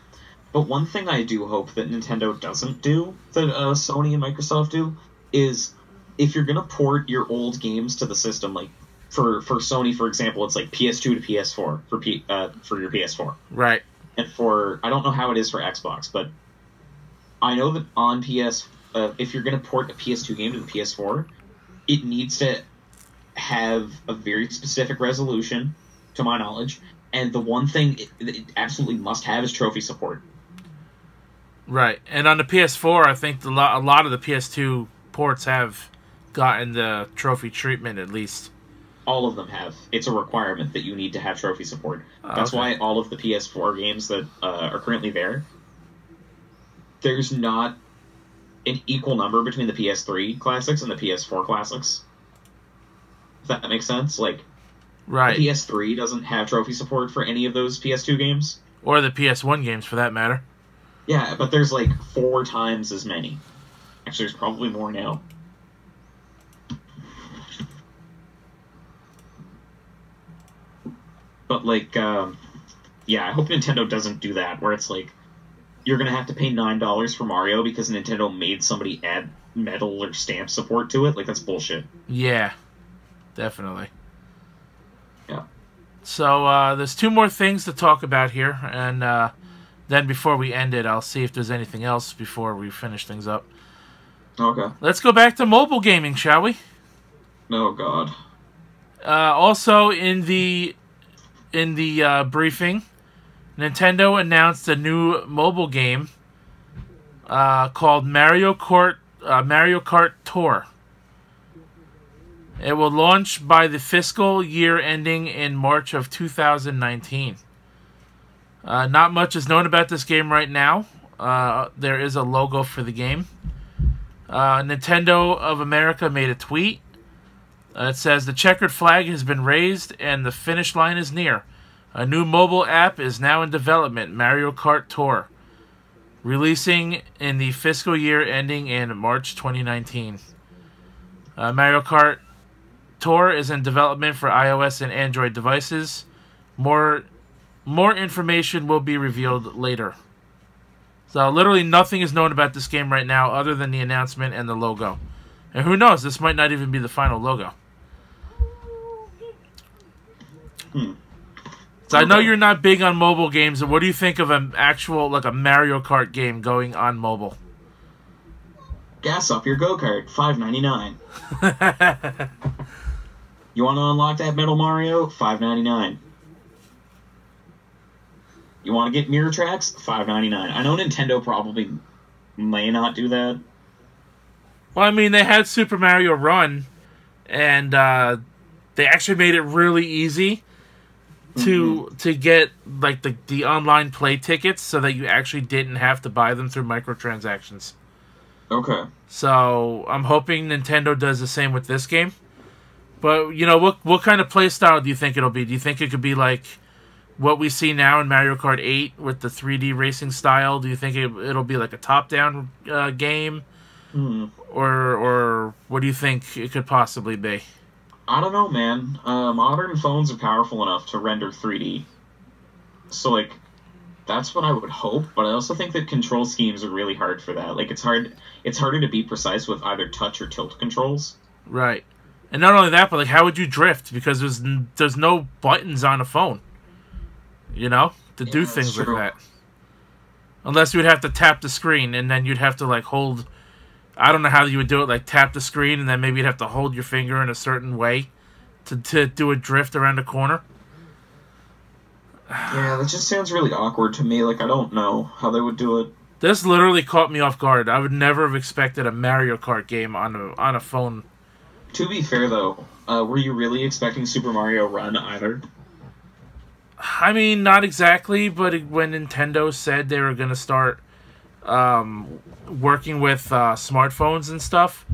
But one thing I do hope that Nintendo doesn't do, that Sony and Microsoft do, is if you're going to port your old games to the system, like for Sony, for example, it's like PS2 to PS4 for your PS4. Right. And for, I don't know how it is for Xbox, but I know that on PS, if you're going to port a PS2 game to the PS4, it needs to have a very specific resolution, to my knowledge, and the one thing it absolutely must have is trophy support. Right, and on the PS4, I think a lot of the PS2 ports have gotten the trophy treatment, at least. All of them have. It's a requirement that you need to have trophy support. That's okay. Why all of the PS4 games that are currently there, there's not an equal number between the PS3 classics and the PS4 classics. If that makes sense, like, right. The PS3 doesn't have trophy support for any of those PS2 games. Or the PS1 games, for that matter. Yeah, but there's like 4 times as many. Actually, there's probably more now. But like, yeah, I hope Nintendo doesn't do that, where it's like, you're going to have to pay $9 for Mario because Nintendo made somebody add medal or stamp support to it. Like, that's bullshit. Yeah, definitely. Yeah. So, there's 2 more things to talk about here, and, then before we end it, I'll see if there's anything else before we finish things up. Okay. Let's go back to mobile gaming, shall we? Oh, God. Also, in the briefing, Nintendo announced a new mobile game called Mario Kart Tour. It will launch by the fiscal year ending in March of 2019. Not much is known about this game right now. There is a logo for the game. Nintendo of America made a tweet. It says, "The checkered flag has been raised and the finish line is near. A new mobile app is now in development, Mario Kart Tour. Releasing in the fiscal year ending in March 2019. Mario Kart Tour is in development for iOS and Android devices. More information will be revealed later." So literally nothing is known about this game right now other than the announcement and the logo. And who knows, this might not even be the final logo. So I know you're not big on mobile games. What do you think of an actual, like a Mario Kart game going on mobile? Gas up your go-kart, $5.99. You want to unlock that Metal Mario? $5.99. You want to get mirror tracks? $5.99. I know Nintendo probably may not do that. Well, I mean, they had Super Mario Run, and they actually made it really easy to get like the online play tickets, so that you actually didn't have to buy them through microtransactions. Okay. So I'm hoping Nintendo does the same with this game. But you know, what kind of play style do you think it'll be? Do you think it could be like what we see now in Mario Kart 8 with the 3D racing style? Do you think it'll be like a top-down game? Or what do you think it could possibly be? I don't know, man. Modern phones are powerful enough to render 3D. So, like, That's what I would hope, but I also think that control schemes are really hard for that. Like, it's harder to be precise with either touch or tilt controls. Right. And not only that, but, like, how would you drift? Because there's no buttons on a phone, you know, to do things like that. Unless you would have to tap the screen, and then you'd have to, like, hold... I don't know how you would do it, like, tap the screen, and then maybe you'd have to hold your finger in a certain way to do a drift around a corner. Yeah, that just sounds really awkward to me. Like, I don't know how they would do it. This literally caught me off guard. I would never have expected a Mario Kart game on a phone. To be fair, though, were you really expecting Super Mario Run either? I mean, not exactly, but when Nintendo said they were going to start working with smartphones and stuff,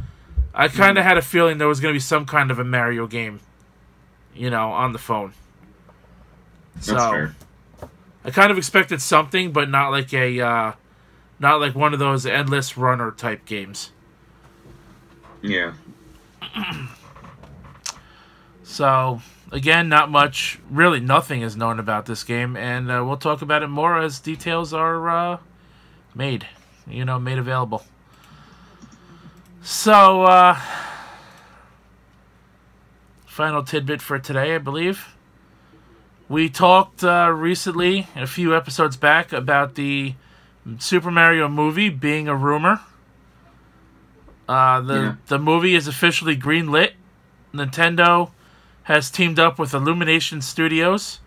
I kind of had a feeling there was going to be some kind of a Mario game, you know, on the phone. That's fair. I kind of expected something, but not like a, not like one of those endless runner type games. Yeah. So, again, not much, really nothing is known about this game, and we'll talk about it more as details are made available. So, final tidbit for today, I believe. We talked recently, a few episodes back, about the Super Mario movie being a rumor. The movie is officially greenlit. Nintendo has teamed up with Illumination Studios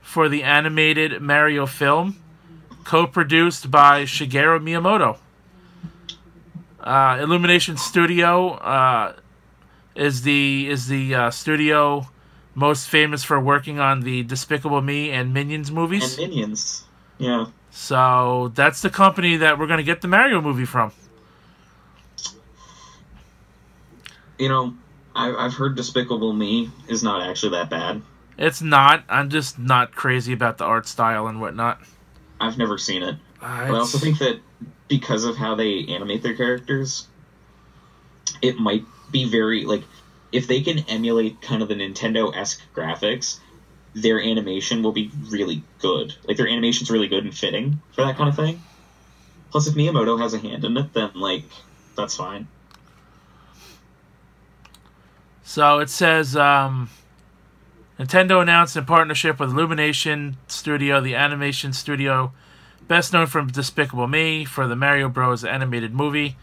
for the animated Mario film, co-produced by Shigeru Miyamoto. Illumination Studio is the studio most famous for working on the Despicable Me and Minions movies. And Minions, yeah. So that's the company that we're going to get the Mario movie from. You know, I've heard Despicable Me is not actually that bad. It's not. I'm just not crazy about the art style and whatnot. I've never seen it. But I also think that because of how they animate their characters, it might be very, like, if they can emulate kind of the Nintendo-esque graphics, their animation will be really good. Like, their animation's really good and fitting for that kind of thing. Plus, if Miyamoto has a hand in it, then, like, that's fine. So it says, Nintendo announced in partnership with Illumination Studio, the animation studio best known from Despicable Me, for the Mario Bros. Animated movie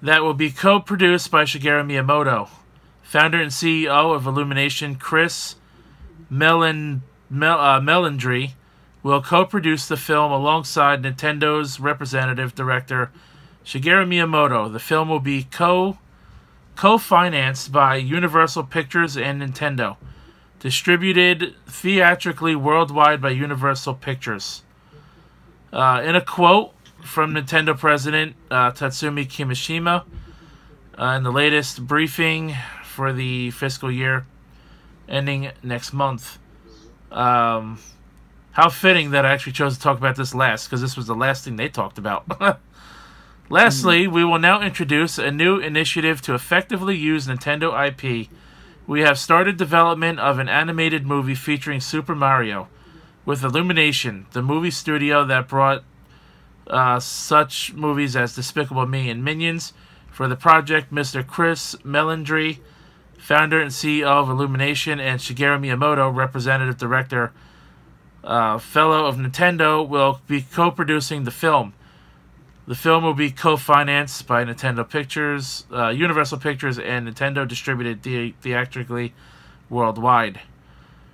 that will be co-produced by Shigeru Miyamoto. Founder and CEO of Illumination, Chris Melandry, will co-produce the film alongside Nintendo's representative director, Shigeru Miyamoto. The film will be co-financed by Universal Pictures and Nintendo. Distributed theatrically worldwide by Universal Pictures. In a quote from Nintendo President Tatsumi Kimishima in the latest briefing for the fiscal year ending next month. How fitting that I actually chose to talk about this last, because this was the last thing they talked about. Lastly, we will now introduce a new initiative to effectively use Nintendo IP. We have started development of an animated movie featuring Super Mario with Illumination, the movie studio that brought such movies as Despicable Me and Minions. For the project, Mr. Chris Melandry, founder and CEO of Illumination, and Shigeru Miyamoto, representative director, fellow of Nintendo, will be co-producing the film. The film will be co-financed by Nintendo Pictures, Universal Pictures, and Nintendo, distributed theatrically worldwide.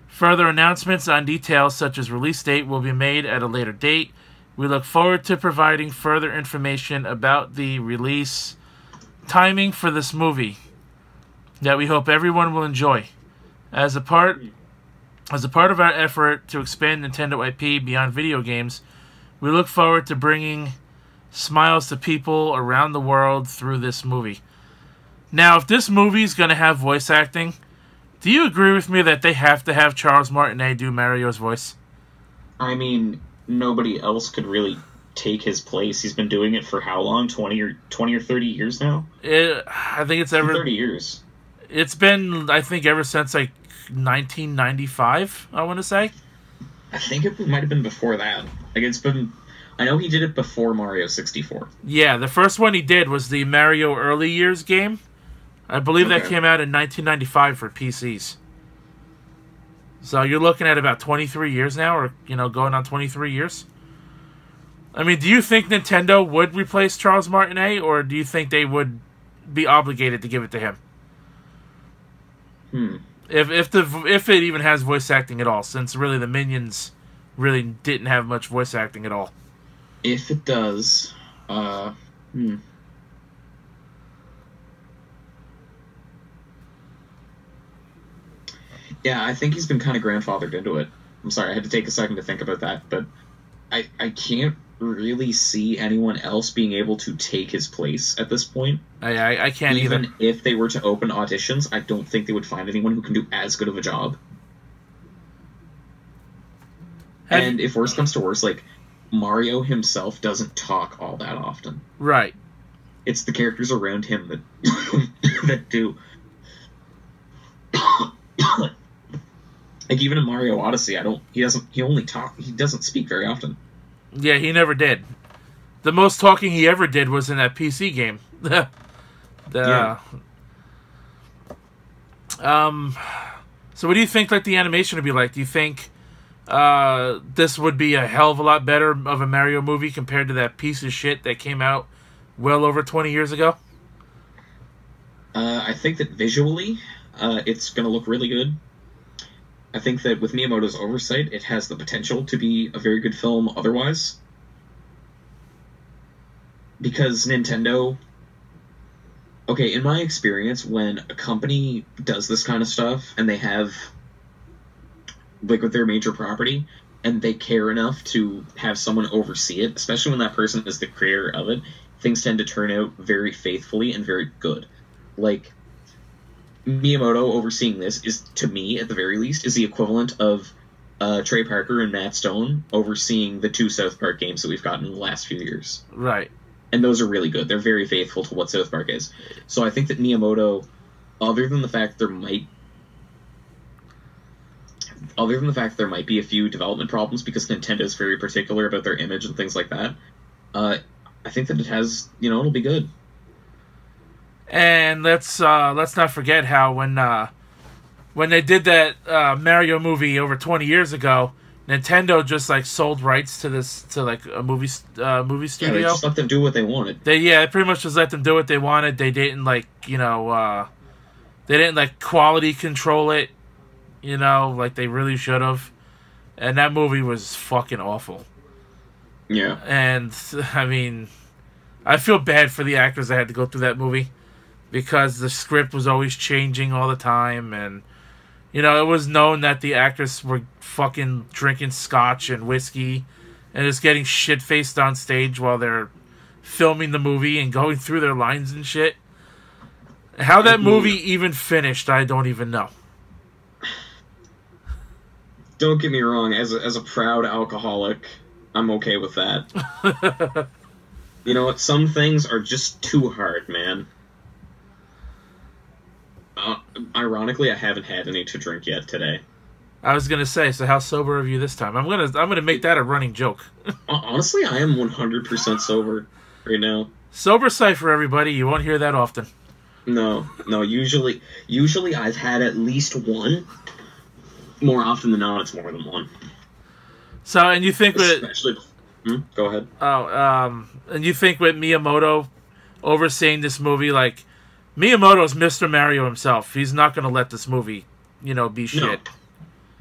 Further announcements on details such as release date will be made at a later date. We look forward to providing further information about the release timing for this movie that we hope everyone will enjoy. As a part of our effort to expand Nintendo IP beyond video games, we look forward to bringing smiles to people around the world through this movie. Now, if this movie's going to have voice acting, do you agree with me that they have to have Charles Martinet do Mario's voice? I mean, nobody else could really take his place. He's been doing it for how long? 20 or 30 years now? I think it's 30 years. It's been, I think, ever since, like, 1995, I want to say. I think it might have been before that. Like, it's been... I know he did it before Mario 64. Yeah, the first one he did was the Mario Early Years game. I believe that came out in 1995 for PCs. So you're looking at about 23 years now, or, you know, going on 23 years. I mean, do you think Nintendo would replace Charles Martinet, or do you think they would be obligated to give it to him? If it even has voice acting at all, since really the Minions really didn't have much voice acting at all. If it does, yeah, I think he's been kind of grandfathered into it. I'm sorry, I had to take a second to think about that, but I can't really see anyone else being able to take his place at this point. I can't even. Even if they were to open auditions, I don't think they would find anyone who can do as good of a job. And if worse comes to worse, like, Mario himself doesn't talk all that often. Right. It's the characters around him that that do. Like, even in Mario Odyssey, he doesn't speak very often. Yeah, he never did. The most talking he ever did was in that PC game. So what do you think, like, the animation would be like? Do you think this would be a hell of a lot better of a Mario movie compared to that piece of shit that came out well over 20 years ago? I think that visually, it's going to look really good. I think that with Miyamoto's oversight, it has the potential to be a very good film otherwise. Because Nintendo... Okay, in my experience, when a company does this kind of stuff, and they have... like, with their major property, and they care enough to have someone oversee it, especially when that person is the creator of it, things tend to turn out very faithfully and very good. Like, Miyamoto overseeing this is, to me, at the very least, is the equivalent of Trey Parker and Matt Stone overseeing the 2 South Park games that we've gotten in the last few years. Right. And those are really good. They're very faithful to what South Park is. So I think that Miyamoto, other than the fact there might be a few development problems because Nintendo's very particular about their image and things like that, I think that it has, you know, it'll be good. And let's not forget how when they did that Mario movie over 20 years ago, Nintendo just, like, sold rights to this a movie studio. Yeah, they just let them do what they wanted. They pretty much just let them do what they wanted. They didn't, like, you know, they didn't, like, quality control it. You know, like they really should have. And that movie was fucking awful. Yeah. And, I mean, I feel bad for the actors that had to go through that movie. Because the script was always changing all the time. And, you know, it was known that the actors were fucking drinking scotch and whiskey. And just getting shit-faced on stage while they're filming the movie and going through their lines and shit. How that movie even finished, I don't even know. Don't get me wrong, as a proud alcoholic, I'm okay with that. You know what? Some things are just too hard, man. Ironically, I haven't had any to drink yet today. I was gonna say, so how sober are you this time? I'm gonna make that a running joke. Honestly, I am 100% sober right now. Sober Cypher, everybody. You won't hear that often. No. Usually I've had at least one. More often than not, it's more than one. So, and you think with... Go ahead. And you think with Miyamoto overseeing this movie, like, Miyamoto's Mr. Mario himself. He's not going to let this movie, you know, be shit. No.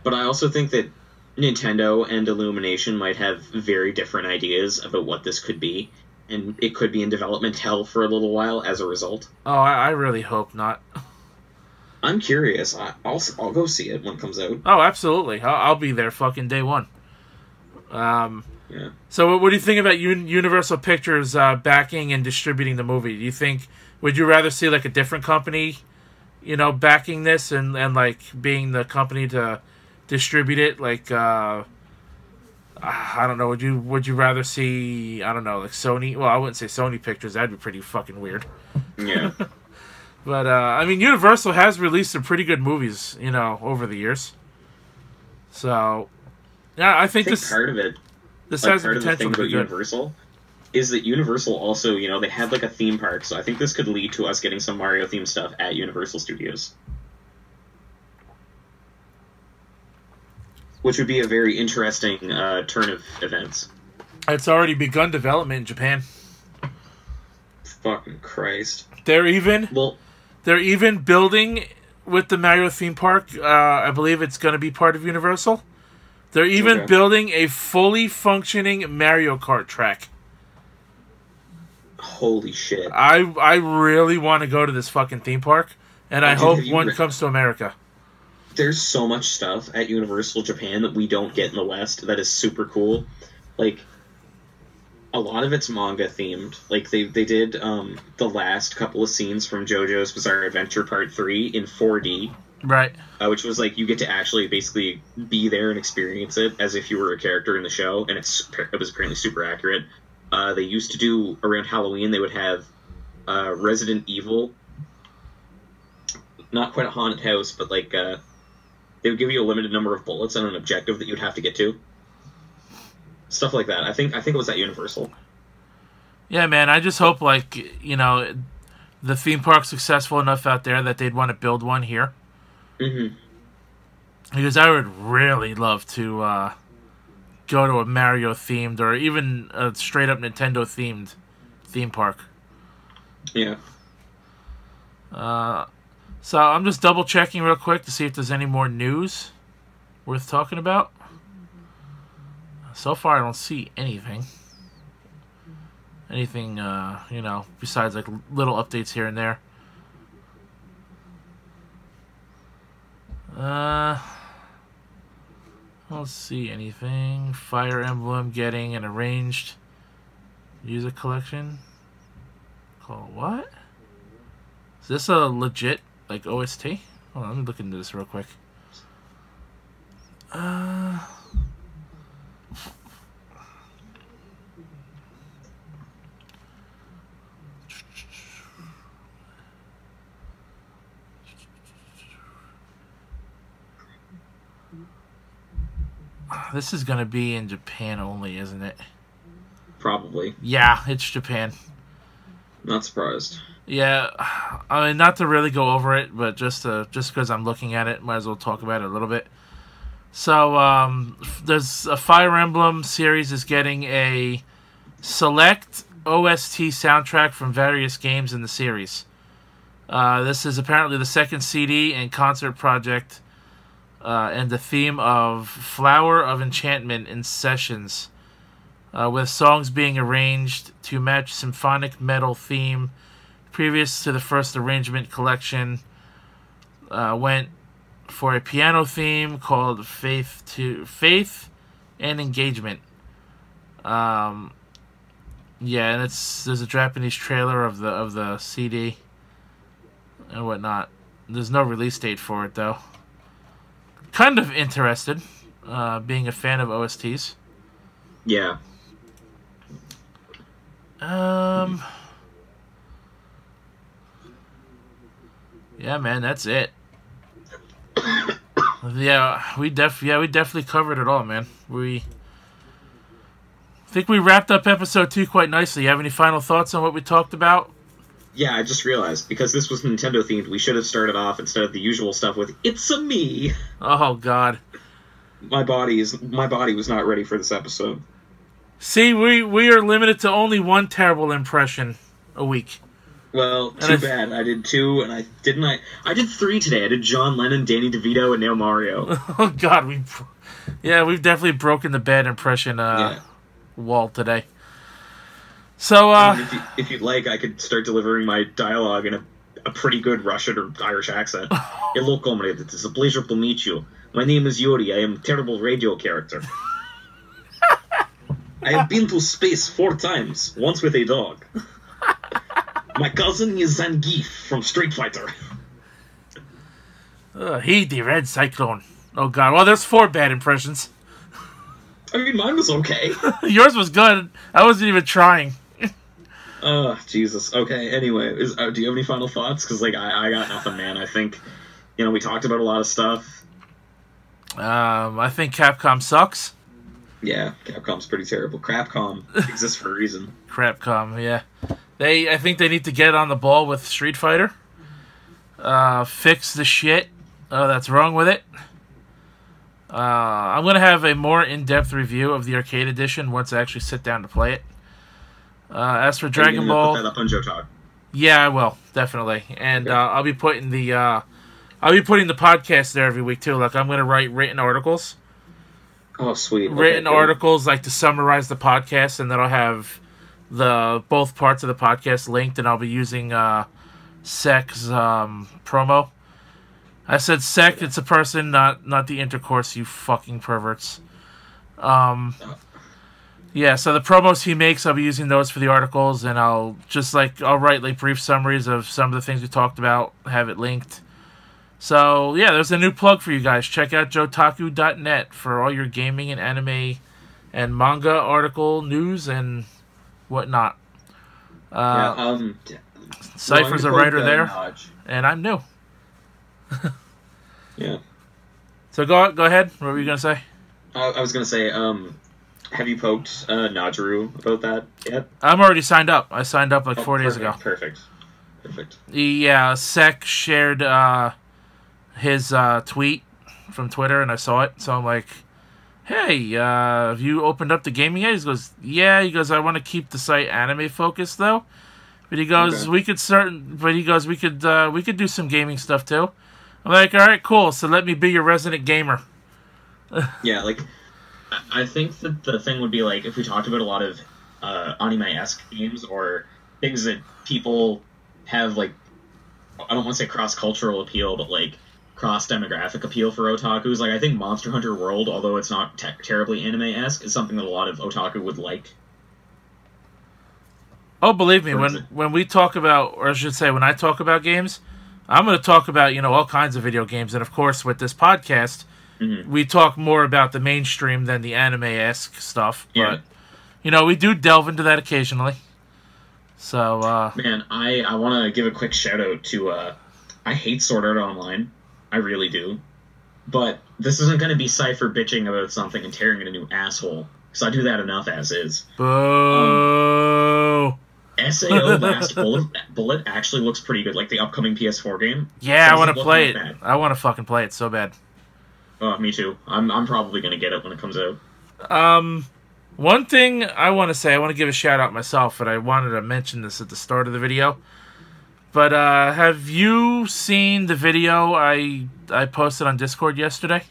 But I also think that Nintendo and Illumination might have very different ideas about what this could be. And it could be in development hell for a little while as a result. Oh, I really hope not. I'm curious. I'll go see it when it comes out. Oh, absolutely. I'll be there fucking day one. Yeah. So what do you think about Universal Pictures backing and distributing the movie? Do you think... Would you rather see, like, a different company, you know, backing this and like, being the company to distribute it? Like, I don't know. Would you rather see, I don't know, like Sony? Well, I wouldn't say Sony Pictures. That'd be pretty fucking weird. Yeah. But, I mean, Universal has released some pretty good movies, you know, over the years. So, yeah, I think this... part of it This like, has part the potential of the thing about Universal is that Universal also, you know, they had like a theme park, so I think this could lead to us getting some Mario themed stuff at Universal Studios, which would be a very interesting turn of events. It's already begun development in Japan. Fucking Christ! They're even building with the Mario theme park. I believe it's going to be part of Universal. They're even building a fully functioning Mario Kart track. Holy shit! I really want to go to this fucking theme park, and I hope one comes to America. There's so much stuff at Universal Japan that we don't get in the West that is super cool. Like, a lot of it's manga themed. Like, they did the last couple of scenes from JoJo's Bizarre Adventure Part 3 in 4D. Right. Which was, like, you get to actually basically be there and experience it as if you were a character in the show, and it was apparently super accurate. They used to do, around Halloween, they would have Resident Evil. Not quite a haunted house, but, like, they would give you a limited number of bullets and an objective that you'd have to get to. Stuff like that. I think it was at Universal. Yeah, man. I just hope, like, you know, the theme park's successful enough out there that they'd want to build one here. Mm-hmm. Because I would really love to go to a Mario-themed or even a straight-up Nintendo-themed theme park. Yeah. So I'm just double-checking real quick to see if there's any more news worth talking about. So far, I don't see anything. Anything, you know, besides, like, little updates here and there. I don't see anything. Fire Emblem getting an arranged music collection. Call what? Is this a legit, like, OST? Hold on, let me look into this real quick. This is going to be in Japan only, isn't it? Probably. Yeah, it's Japan. Not surprised. Yeah, I mean, not to really go over it, but just because I'm looking at it, might as well talk about it a little bit. So, there's a Fire Emblem series is getting a select OST soundtrack from various games in the series. This is apparently the second CD and concert project. And the theme of Flower of Enchantment in sessions, with songs being arranged to match symphonic metal theme previous to the first arrangement collection. Went for a piano theme called Faith and Engagement. Yeah, and there's a Japanese trailer of the CD and whatnot. There's no release date for it though. Kind of interested, being a fan of OSTs. Yeah. Yeah, man, that's it. yeah, we definitely covered it all, man. We think we wrapped up episode 2 quite nicely. You have any final thoughts on what we talked about? Yeah, I just realized, because this was Nintendo-themed, we should have started off, instead of the usual stuff, with It's-a Me! Oh, God. My body was not ready for this episode. See, we are limited to only one terrible impression a week. Well, too bad. I did 2, and I did 3 today. I did John Lennon, Danny DeVito, and now Mario. Oh, God. We've definitely broken the bad impression wall today. So, if you'd like, I could start delivering my dialogue in a pretty good Russian or Irish accent. Hello, comrade. It is a pleasure to meet you. My name is Yuri. I am a terrible radio character. I have been to space 4 times, once with a dog. My cousin is Zangief from Street Fighter. The Red Cyclone. Oh, God. Well, there's 4 bad impressions. I mean, mine was okay. Yours was good. I wasn't even trying. Oh, Jesus. Okay, anyway, do you have any final thoughts? Because, like, I got nothing, man. I think, you know, we talked about a lot of stuff. I think Capcom sucks. Yeah, Capcom's pretty terrible. Crapcom exists for a reason. Crapcom, yeah. I think they need to get on the ball with Street Fighter. Fix the shit that's wrong with it. I'm going to have a more in-depth review of the arcade edition once I actually sit down to play it. As for Dragon Ball... Put that up on Jotaku. Yeah, I will, definitely. And I'll be putting the... I'll be putting the podcast there every week, too. Like, I'm going to write written articles. Oh, sweet. Written articles, like, to summarize the podcast, and then I'll have the both parts of the podcast linked, and I'll be using Sek's promo. I said Sek, it's a person, not the intercourse, you fucking perverts. Yeah, so the promos he makes, I'll be using those for the articles, and I'll write, like, brief summaries of some of the things we talked about, have it linked. So, yeah, there's a new plug for you guys. Check out Jotaku.net for all your gaming and anime and manga article news and whatnot. Cypher's a writer there, and I'm new. Yeah. So go ahead. What were you going to say? I was going to say, have you poked Najiru about that yet? I'm already signed up. I signed up like 4 days ago. Perfect. Yeah, Sek shared... his tweet from Twitter, and I saw it, so I'm like, hey, have you opened up the gaming yet? He goes, yeah. He goes, I want to keep the site anime focused though, but he goes, okay. We could do some gaming stuff too. I'm like, all right, cool, so let me be your resident gamer. Yeah, like, I think that the thing would be, like, if we talked about a lot of anime-esque games or things that people have, like, I don't want to say cross-cultural appeal, but, like, cross-demographic appeal for otakus. Like, I think Monster Hunter World, although it's not terribly anime-esque, is something that a lot of otaku would like. Oh, believe me, when we talk about, or I should say, when I talk about games, I'm going to talk about, you know, all kinds of video games. And, of course, with this podcast, we talk more about the mainstream than the anime-esque stuff. But, yeah, you know, we do delve into that occasionally. So, man, I want to give a quick shout-out to, I hate Sword Art Online. I really do. But this isn't going to be Cypher bitching about something and tearing it a new asshole, because I do that enough as is. Boo! SAO Last Bullet actually looks pretty good, like the upcoming PS4 game. Yeah, I want to play it. I want to fucking play it so bad. Oh, me too. I'm probably going to get it when it comes out. One thing I want to say, I want to give a shout-out myself, but I wanted to mention this at the start of the video. But have you seen the video I posted on Discord yesterday?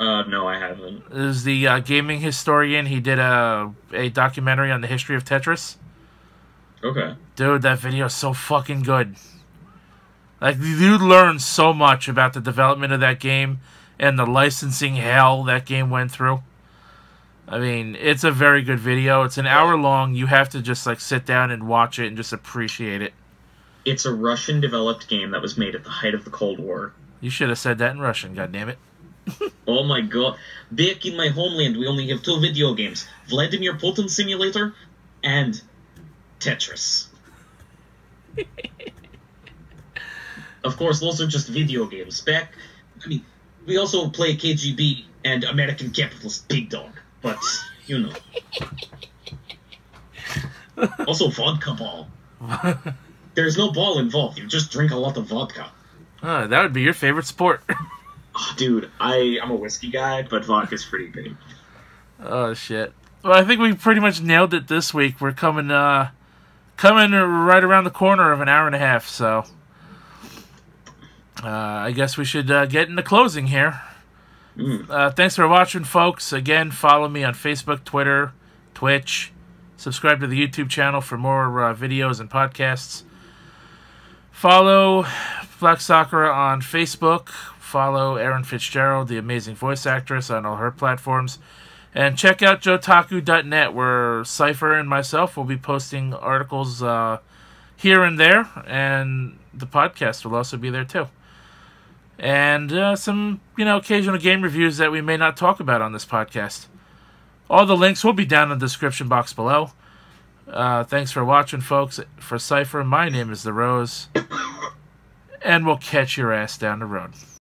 No, I haven't. It was the gaming historian. He did a documentary on the history of Tetris. Okay. Dude, that video is so fucking good. Like, you learn so much about the development of that game and the licensing hell that game went through. I mean, it's a very good video. It's an hour long. You have to just, like, sit down and watch it and just appreciate it. It's a Russian-developed game that was made at the height of the Cold War. You should have said that in Russian, goddammit. Oh my god. Back in my homeland, we only have two video games. Vladimir Putin Simulator and Tetris. Of course, those are just video games. I mean, we also play KGB and American Capitalist Big Dog. But, you know. Also, vodka ball. There's no ball involved. You just drink a lot of vodka. That would be your favorite sport. Oh, dude, I'm a whiskey guy, but vodka's pretty big. Oh, shit. Well, I think we pretty much nailed it this week. We're coming right around the corner of an hour and a half, so... I guess we should get into closing here. Thanks for watching, folks. Again, follow me on Facebook, Twitter, Twitch. Subscribe to the YouTube channel for more videos and podcasts. Follow Black Sakura on Facebook. Follow Erin Fitzgerald, the amazing voice actress, on all her platforms. And check out Jotaku.net, where Cypher and myself will be posting articles here and there. And the podcast will also be there, too. And some, you know, occasional game reviews that we may not talk about on this podcast. All the links will be down in the description box below. Thanks for watching, folks. For Cypher, my name is The Rose, and we'll catch your ass down the road.